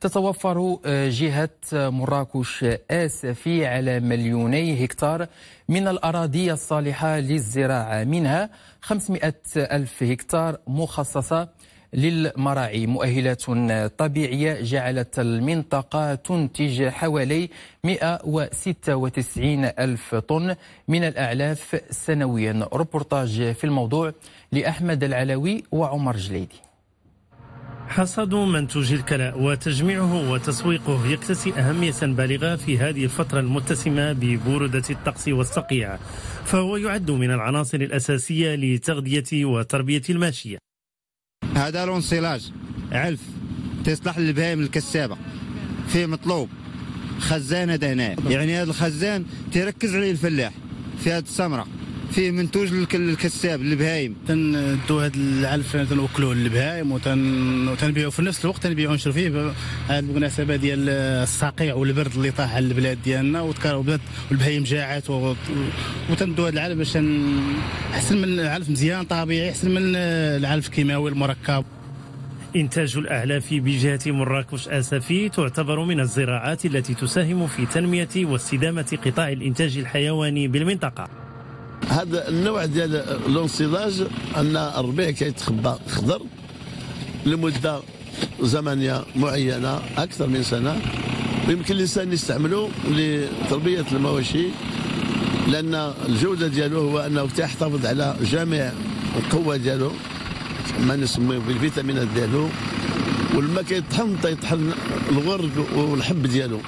تتوفر جهة مراكش آسفي على 2,000,000 هكتار من الأراضي الصالحة للزراعة، منها 500,000 هكتار مخصصة للمراعي. مؤهلات طبيعية جعلت المنطقة تنتج حوالي 196,000 طن من الأعلاف سنويا. ربورتاج في الموضوع لأحمد العلوي وعمر جليدي. حصاد منتوج الكلاء وتجميعه وتسويقه يكتسي أهمية بالغة في هذه الفترة المتسمة ببرودة الطقس والصقيع، فهو يعد من العناصر الأساسية لتغذية وتربية الماشية. هذا لونسيلاج علف تصلح للبهائم الكسابه، فيه مطلوب خزانه دهناء، يعني هذا الخزان تركز عليه الفلاح في هذه السمره، فيه منتوج للكساب للبهائم. تندو هذا العلف تنوكلوه للبهائم وتنبيعوا في نفس الوقت تنبيعوا نشرو فيه بالمناسبه ديال الصقيع والبرد اللي طاح على البلاد ديالنا، والبهائم جاعات، وتندو هذا العلف باش احسن من العلف مزيان طبيعي، احسن من العلف الكيماوي المركب. إنتاج الأعلاف بجهة مراكش آسفي تعتبر من الزراعات التي تساهم في تنمية واستدامة قطاع الإنتاج الحيواني بالمنطقة. هذا النوع ديال لونسيلاج ان الربيع كيتخبى خضر لمده زمنيه معينه اكثر من سنه، ويمكن الانسان يستعمله لتربيه المواشي، لان الجوده ديالو هو انه تحتفظ على جميع القوه ديالو ما نسميه بالفيتامينات ديالو، والما كيطحن تيطحن الورد والحب ديالو.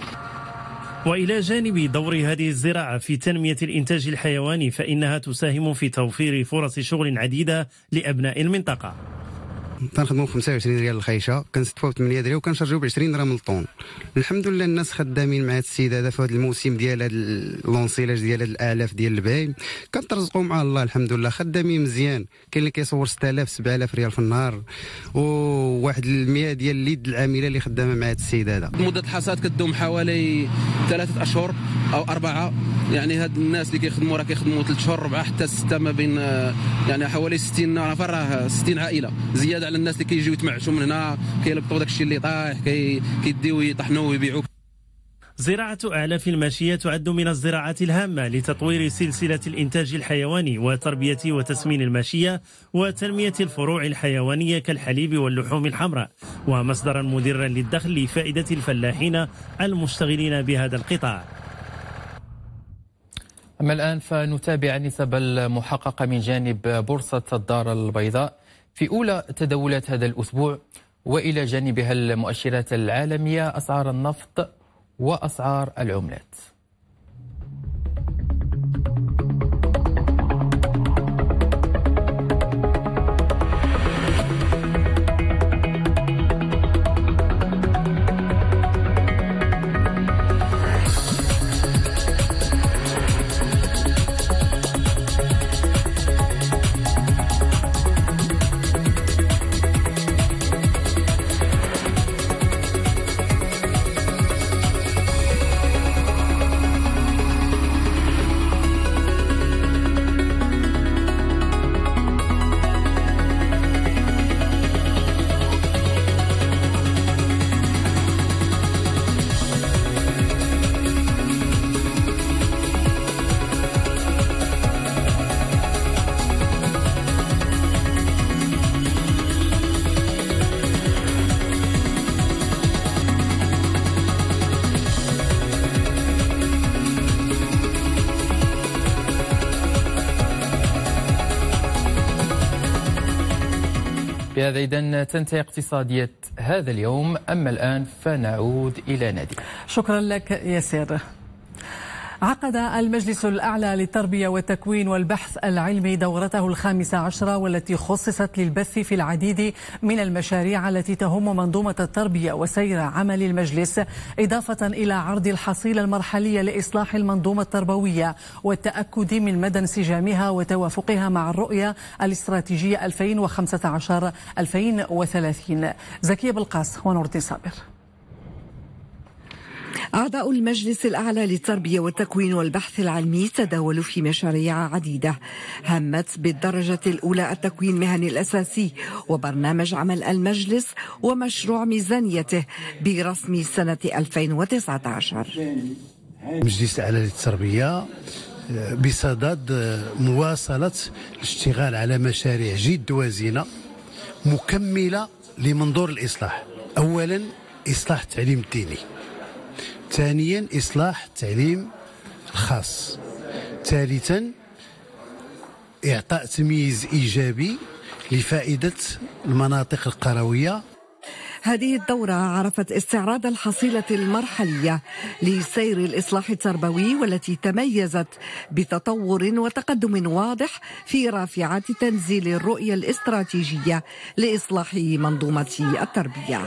وإلى جانب دور هذه الزراعة في تنمية الإنتاج الحيواني، فإنها تساهم في توفير فرص شغل عديدة لأبناء المنطقة. تنخدموا ب 25 ريال الخيشة، كنستفاو ب 8 درهم وكنشرجوا ب 20 درهم للطون. الحمد لله الناس خدامين مع هذا السيد هذا في هذا الموسم ديال هذا اللونسيلاج ديال الآلاف ديال البهايم، كنترزقوا مع الله الحمد لله خدامين مزيان. كاين اللي كيصور 6000 7000 ريال في النهار، وواحد 100 ديال اليد العاملة اللي خدامة مع هذا السيد هذا. مدة الحصاد كتدوم حوالي 3 أشهر أو 4، يعني هاد الناس اللي كيخدموا راه كيخدموا 3 شهور 4 حتى 6، ما بين يعني حوالي 60 نفر، راه 60 عائلة زيادة على الناس اللي كيجيو يتمعشوا من هنا، كيلبطوا داك الشيء اللي طايح كيديو يطحنوه ويبيعوه. زراعة أعلاف الماشية تعد من الزراعات الهامة لتطوير سلسلة الإنتاج الحيواني وتربية وتسمين الماشية وتنمية الفروع الحيوانية كالحليب واللحوم الحمراء، ومصدرا مدرا للدخل لفائدة الفلاحين المشتغلين بهذا القطاع. أما الآن فنتابع النسب المحققة من جانب بورصة الدار البيضاء في أولى تداولات هذا الأسبوع، وإلى جانبها المؤشرات العالمية، أسعار النفط وأسعار العملات. بهذا إذن تنتهي اقتصادية هذا اليوم، أما الآن فنعود إلى نادي. شكرا لك ياسر. عقد المجلس الأعلى للتربية والتكوين والبحث العلمي دورته 15 والتي خصصت للبث في العديد من المشاريع التي تهم منظومة التربية وسير عمل المجلس، إضافة إلى عرض الحصيلة المرحلية لإصلاح المنظومة التربوية والتأكد من مدى انسجامها وتوافقها مع الرؤية الاستراتيجية 2015-2030. زكية بالقاس ونور الدين صابر. أعضاء المجلس الأعلى للتربية والتكوين والبحث العلمي تداولوا في مشاريع عديدة همت بالدرجة الأولى التكوين المهني الأساسي وبرنامج عمل المجلس ومشروع ميزانيته برسم سنة 2019. المجلس الأعلى للتربية بصدد مواصلة الاشتغال على مشاريع جد وازنة مكملة لمنظور الإصلاح. أولا إصلاح التعليم الديني، ثانيا إصلاح التعليم الخاص، ثالثا إعطاء تمييز إيجابي لفائدة المناطق القروية. هذه الدورة عرفت استعراض الحصيلة المرحلية لسير الإصلاح التربوي والتي تميزت بتطور وتقدم واضح في رافعات تنزيل الرؤية الاستراتيجية لإصلاح منظومة التربية.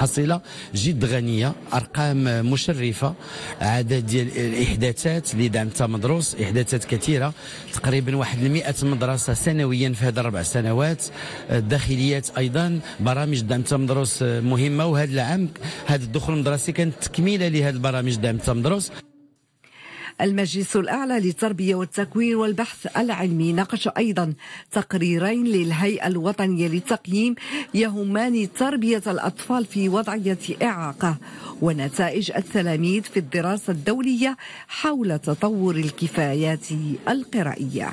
حصيلة جد غنية، أرقام مشرفة، عدد ديال الإحداثات اللي دعمتها مدروس، إحداثات كثيرة، تقريبا 100 مدرسة سنويا في هذه 4 سنوات، الداخليات أيضا، برامج دعمتها مدروس مهمة، وهذا العام هذا الدخول المدرسي كانت تكملة لهذه البرامج دعمتها مدروس. المجلس الأعلى للتربية والتكوين والبحث العلمي ناقش أيضا تقريرين للهيئة الوطنية للتقييم يهمان تربية الأطفال في وضعية إعاقة ونتائج التلاميذ في الدراسة الدولية حول تطور الكفايات القرائية.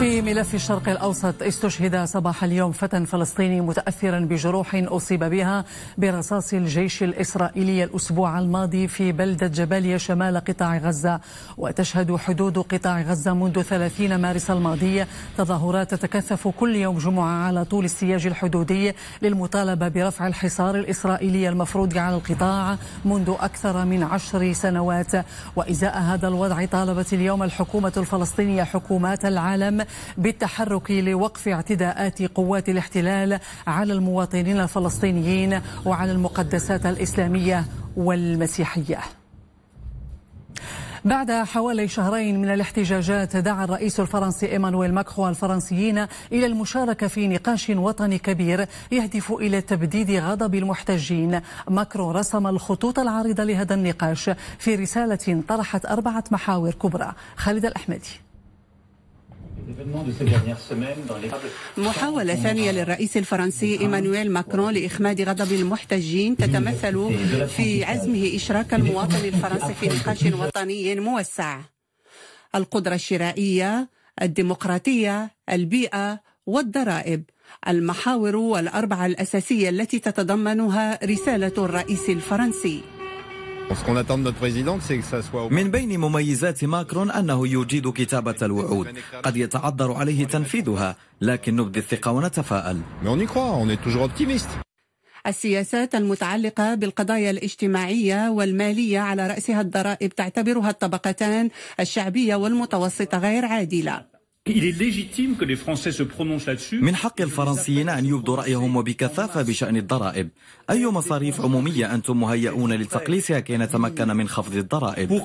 في ملف الشرق الأوسط، استشهد صباح اليوم فتى فلسطيني متأثرا بجروح أصيب بها برصاص الجيش الإسرائيلي الأسبوع الماضي في بلدة جباليا شمال قطاع غزة. وتشهد حدود قطاع غزة منذ 30 مارس الماضي تظاهرات تتكثف كل يوم جمعة على طول السياج الحدودي للمطالبة برفع الحصار الإسرائيلي المفروض على القطاع منذ أكثر من 10 سنوات. وإزاء هذا الوضع طالبت اليوم الحكومة الفلسطينية حكومات العالم بالتحرك لوقف اعتداءات قوات الاحتلال على المواطنين الفلسطينيين وعلى المقدسات الإسلامية والمسيحية. بعد حوالي 2 شهرين من الاحتجاجات، دعا الرئيس الفرنسي إيمانويل ماكرون الفرنسيين إلى المشاركة في نقاش وطني كبير يهدف إلى تبديد غضب المحتجين. ماكرون رسم الخطوط العريضة لهذا النقاش في رسالة طرحت 4 محاور كبرى. خالد الأحمدي. محاولة ثانية للرئيس الفرنسي إيمانويل ماكرون لإخماد غضب المحتجين تتمثل في عزمه إشراك المواطن الفرنسي في نقاش وطني موسع. القدرة الشرائية، الديمقراطية، البيئة والضرائب، المحاور والأربعة الأساسية التي تتضمنها رسالة الرئيس الفرنسي. من بين مميزات ماكرون أنه يجيد كتابة الوعود، قد يتعذر عليه تنفيذها، لكن نبدي الثقة ونتفائل. السياسات المتعلقة بالقضايا الاجتماعية والمالية على رأسها الضرائب تعتبرها الطبقتان الشعبية والمتوسطة غير عادلة. من حق الفرنسيين أن يبدوا رأيهم وبكثافة بشأن الضرائب. أي مصاريف عمومية أنتم مهيئون لتقليصها كي نتمكن من خفض الضرائب؟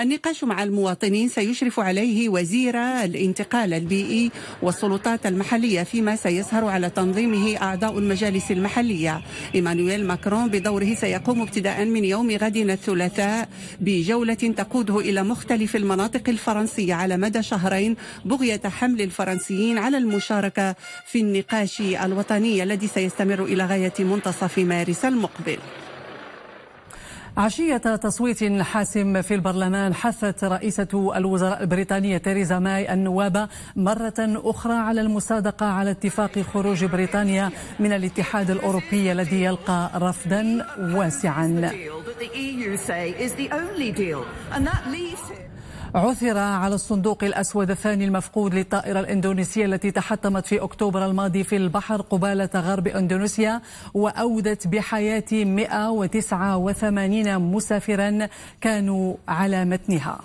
النقاش مع المواطنين سيشرف عليه وزير الانتقال البيئي والسلطات المحلية، فيما سيسهر على تنظيمه أعضاء المجالس المحلية. إيمانويل ماكرون بدوره سيقوم ابتداء من يوم غد الثلاثاء بجولة تقوده إلى مختلف المناطق الفرنسية على مدى 2 شهرين بغية حمل الفرنسيين على المشاركة في النقاش الوطني الذي سيستمر إلى غاية منتصف مارس المقبل. عشية تصويت حاسم في البرلمان حثت رئيسة الوزراء البريطانية تيريزا ماي النواب مرة أخرى على المصادقة على اتفاق خروج بريطانيا من الاتحاد الأوروبي الذي يلقى رفضا واسعا. عثر على الصندوق الأسود الثاني المفقود للطائرة الإندونيسية التي تحطمت في أكتوبر الماضي في البحر قبالة غرب إندونيسيا وأودت بحياة 189 مسافرا كانوا على متنها.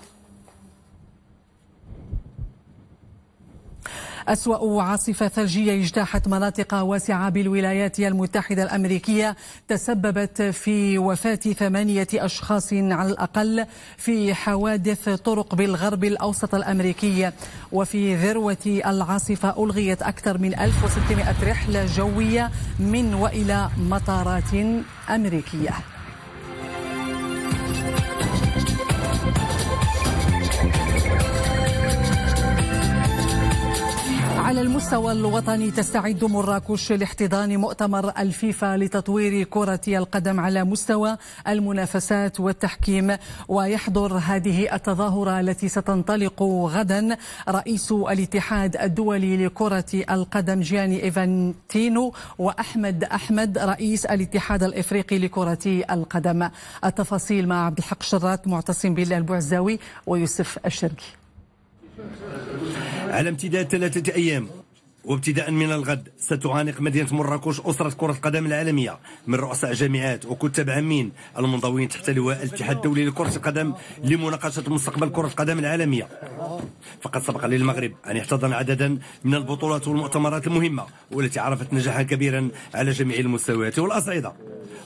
أسوأ عاصفة ثلجية اجتاحت مناطق واسعة بالولايات المتحدة الأمريكية تسببت في وفاة 8 أشخاص على الأقل في حوادث طرق بالغرب الأوسط الأمريكي. وفي ذروة العاصفة ألغيت أكثر من 1600 رحلة جوية من وإلى مطارات أمريكية. على المستوى الوطني تستعد مراكش لاحتضان مؤتمر الفيفا لتطوير كرة القدم على مستوى المنافسات والتحكيم. ويحضر هذه التظاهرة التي ستنطلق غدا رئيس الاتحاد الدولي لكرة القدم جياني إيفانتينو وأحمد رئيس الاتحاد الإفريقي لكرة القدم. التفاصيل مع عبد الحق شراط، معتصم بالله البعزاوي، ويوسف الشرقي. على امتداد 3 أيام وابتداء من الغد ستعانق مدينة مراكش أسرة كرة القدم العالمية من رؤساء جامعات وكتاب عامين المنضوين تحت لواء الاتحاد الدولي لكرة القدم لمناقشة مستقبل كرة القدم العالمية. فقد سبق للمغرب أن يحتضن عددا من البطولات والمؤتمرات المهمة والتي عرفت نجاحا كبيرا على جميع المستويات والأصعدة.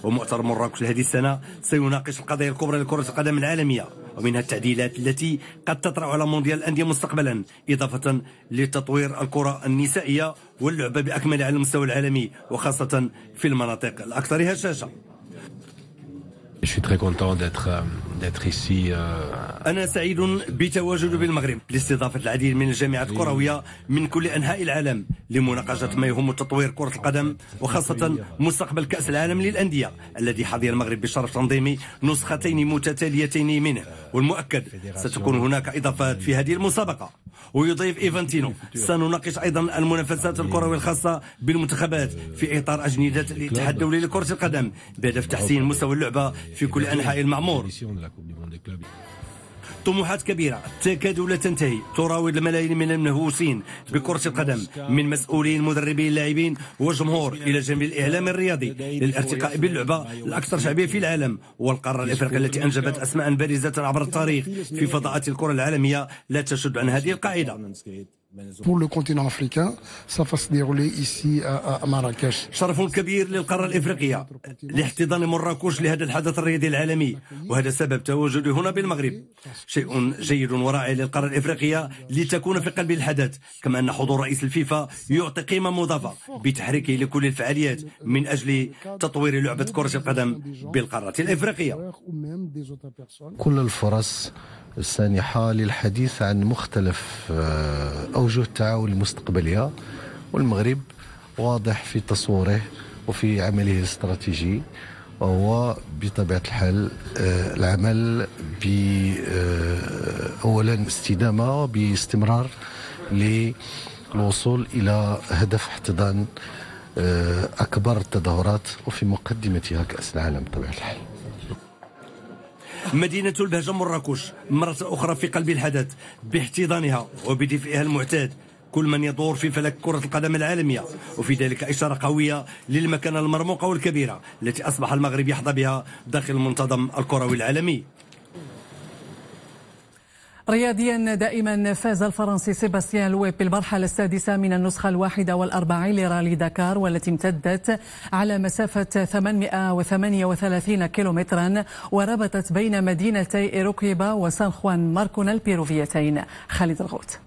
ومؤتمر مراكش هذه السنة سيناقش القضايا الكبرى لكرة القدم العالمية ومنها التعديلات التي قد تطرأ على مونديال الأندية مستقبلا، إضافة لتطوير الكرة النسائية واللعبة بأكملها على المستوى العالمي وخاصة في المناطق الأكثر هشاشة. أنا سعيد بتواجد بالمغرب لاستضافة العديد من الجامعات الكروية من كل أنحاء العالم لمناقشة ما يهم تطوير كرة القدم وخاصة مستقبل كأس العالم للأندية الذي حظي المغرب بشرف تنظيم نسختين متتاليتين منه، والمؤكد ستكون هناك إضافات في هذه المسابقة. ويضيف إيفانتينو سنناقش أيضا المنافسات الكروية الخاصة بالمنتخبات في إطار أجندة الاتحاد الدولي لكرة القدم بهدف تحسين مستوى اللعبة في كل أنحاء المعمور. طموحات كبيرة تكاد لا تنتهي تراود الملايين من المنهوسين بكرة القدم من مسؤولين مدربين لاعبين وجمهور إلى جانب الإعلام الرياضي للارتقاء باللعبة الأكثر شعبية في العالم. والقارة الإفريقية التي أنجبت أسماء بارزة عبر التاريخ في فضاءات الكرة العالمية لا تشد عن هذه القاعدة. شرف كبير للقارة الإفريقية لاحتضان مراكش لهذا الحدث الرياضي العالمي، وهذا سبب تواجدي هنا بالمغرب. شيء جيد ورائع للقارة الإفريقية لتكون في قلب الحدث، كما أن حضور رئيس الفيفا يعطي قيمة مضافة بتحريكه لكل الفعاليات من أجل تطوير لعبة كرة القدم بالقارة الإفريقية. كل الفرص سانحة للحديث عن مختلف أوجه التعاون المستقبلية، والمغرب واضح في تصوره وفي عمله الاستراتيجي، وهو بطبيعة الحال العمل أولا استدامة باستمرار للوصول إلى هدف احتضان أكبر التظاهرات وفي مقدمتها كأس العالم بطبيعة الحال. مدينة البهجة مراكش مرة أخرى في قلب الحدث باحتضانها وبدفئها المعتاد كل من يدور في فلك كرة القدم العالمية، وفي ذلك إشارة قوية للمكانة المرموقة والكبيرة التي أصبح المغرب يحظى بها داخل المنتظم الكروي العالمي. رياضيا دائما فاز الفرنسي سيباستيان لوب بالمرحلة السادسة من النسخة 41 لرالي داكار والتي امتدت على مسافة 838 كيلومترا وربطت بين مدينتي إيروكيبا وسان خوان ماركونا البيروفيتين. خالد الغوت.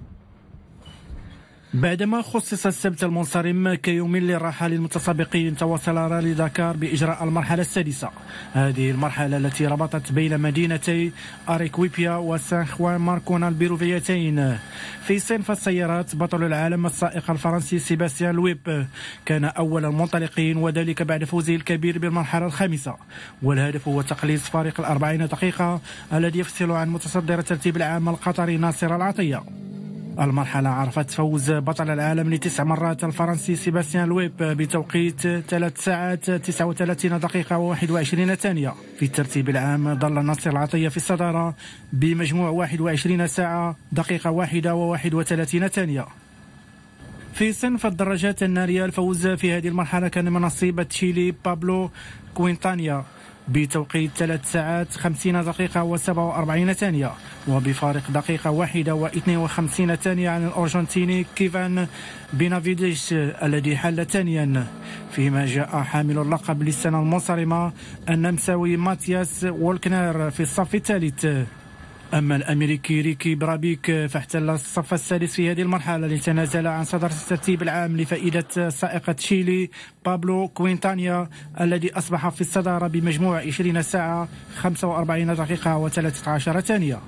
بعدما خصص السبت المنصرم كيوم للراحة للمتسابقين، تواصل رالي داكار بإجراء المرحلة السادسة. هذه المرحلة التي ربطت بين مدينتي أريكويبيا وسان خوان ماركونا البيروفيتين. في صنف السيارات، بطل العالم السائق الفرنسي سيباستيان لوب كان أول المنطلقين، وذلك بعد فوزه الكبير بالمرحلة الخامسة، والهدف هو تقليص فارق الأربعين دقيقة الذي يفصل عن متصدر الترتيب العام القطري ناصر العطية. المرحلة عرفت فوز بطل العالم لتسع مرات الفرنسي سيباستيان لوب بتوقيت 3 ساعات 39 دقيقة و21 ثانية. في الترتيب العام ظل ناصر العطية في الصدارة بمجموع 21 ساعة دقيقة 1 و31 ثانية. في صنف الدراجات النارية، الفوز في هذه المرحلة كان من نصيب التشيلي بابلو كينتانيا بتوقيت 3 ساعات 50 دقيقة و47 ثانية، وبفارق دقيقة 1 و52 ثانية عن الأرجنتيني كيفين بينافيدس الذي حل ثانيا. فيما جاء حامل اللقب للسنة المنصرمة النمساوي ماتياس فالكنر في الصف الثالث. أما الأمريكي ريكي برابيك فاحتل الصف السادس في هذه المرحلة ليتنازل عن صدارة الترتيب العام لفائدة سائق تشيلي بابلو كينتانيا الذي أصبح في الصدارة بمجموع 20 ساعة 45 دقيقة و13 ثانية.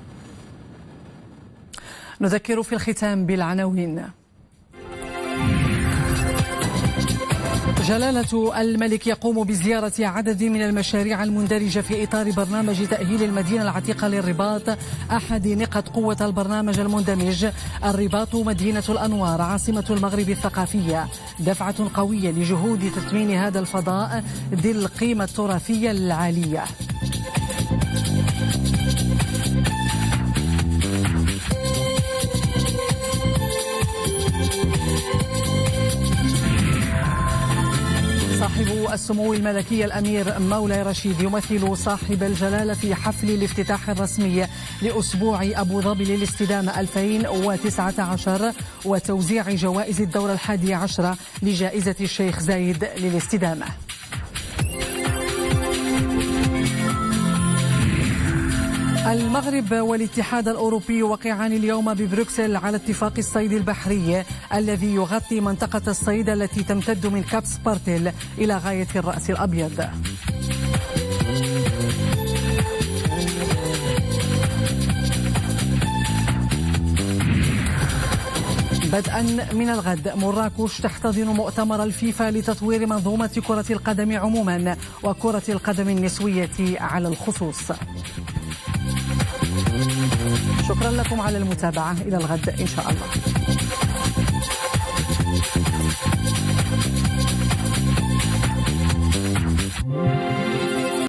نذكر في الختام بالعناوين. جلالة الملك يقوم بزيارة عدد من المشاريع المندرجة في إطار برنامج تأهيل المدينة العتيقة للرباط، أحد نقاط قوة البرنامج المندمج. الرباط مدينة الأنوار، عاصمة المغرب الثقافية. دفعة قوية لجهود تثمين هذا الفضاء ذي القيمة التراثية العالية. صاحب السمو الملكي الأمير مولاي رشيد يمثل صاحب الجلالة في حفل الافتتاح الرسمي لأسبوع أبو ظبي للاستدامة 2019 وتوزيع جوائز الدورة 11 لجائزة الشيخ زايد للاستدامة. المغرب والاتحاد الأوروبي وقعان اليوم ببروكسل على اتفاق الصيد البحري الذي يغطي منطقة الصيد التي تمتد من كاب سبارتيل إلى غاية الرأس الأبيض. بدءا من الغد، مراكش تحتضن مؤتمر الفيفا لتطوير منظومة كرة القدم عموما وكرة القدم النسوية على الخصوص. شكرا لكم على المتابعة، إلى الغد إن شاء الله.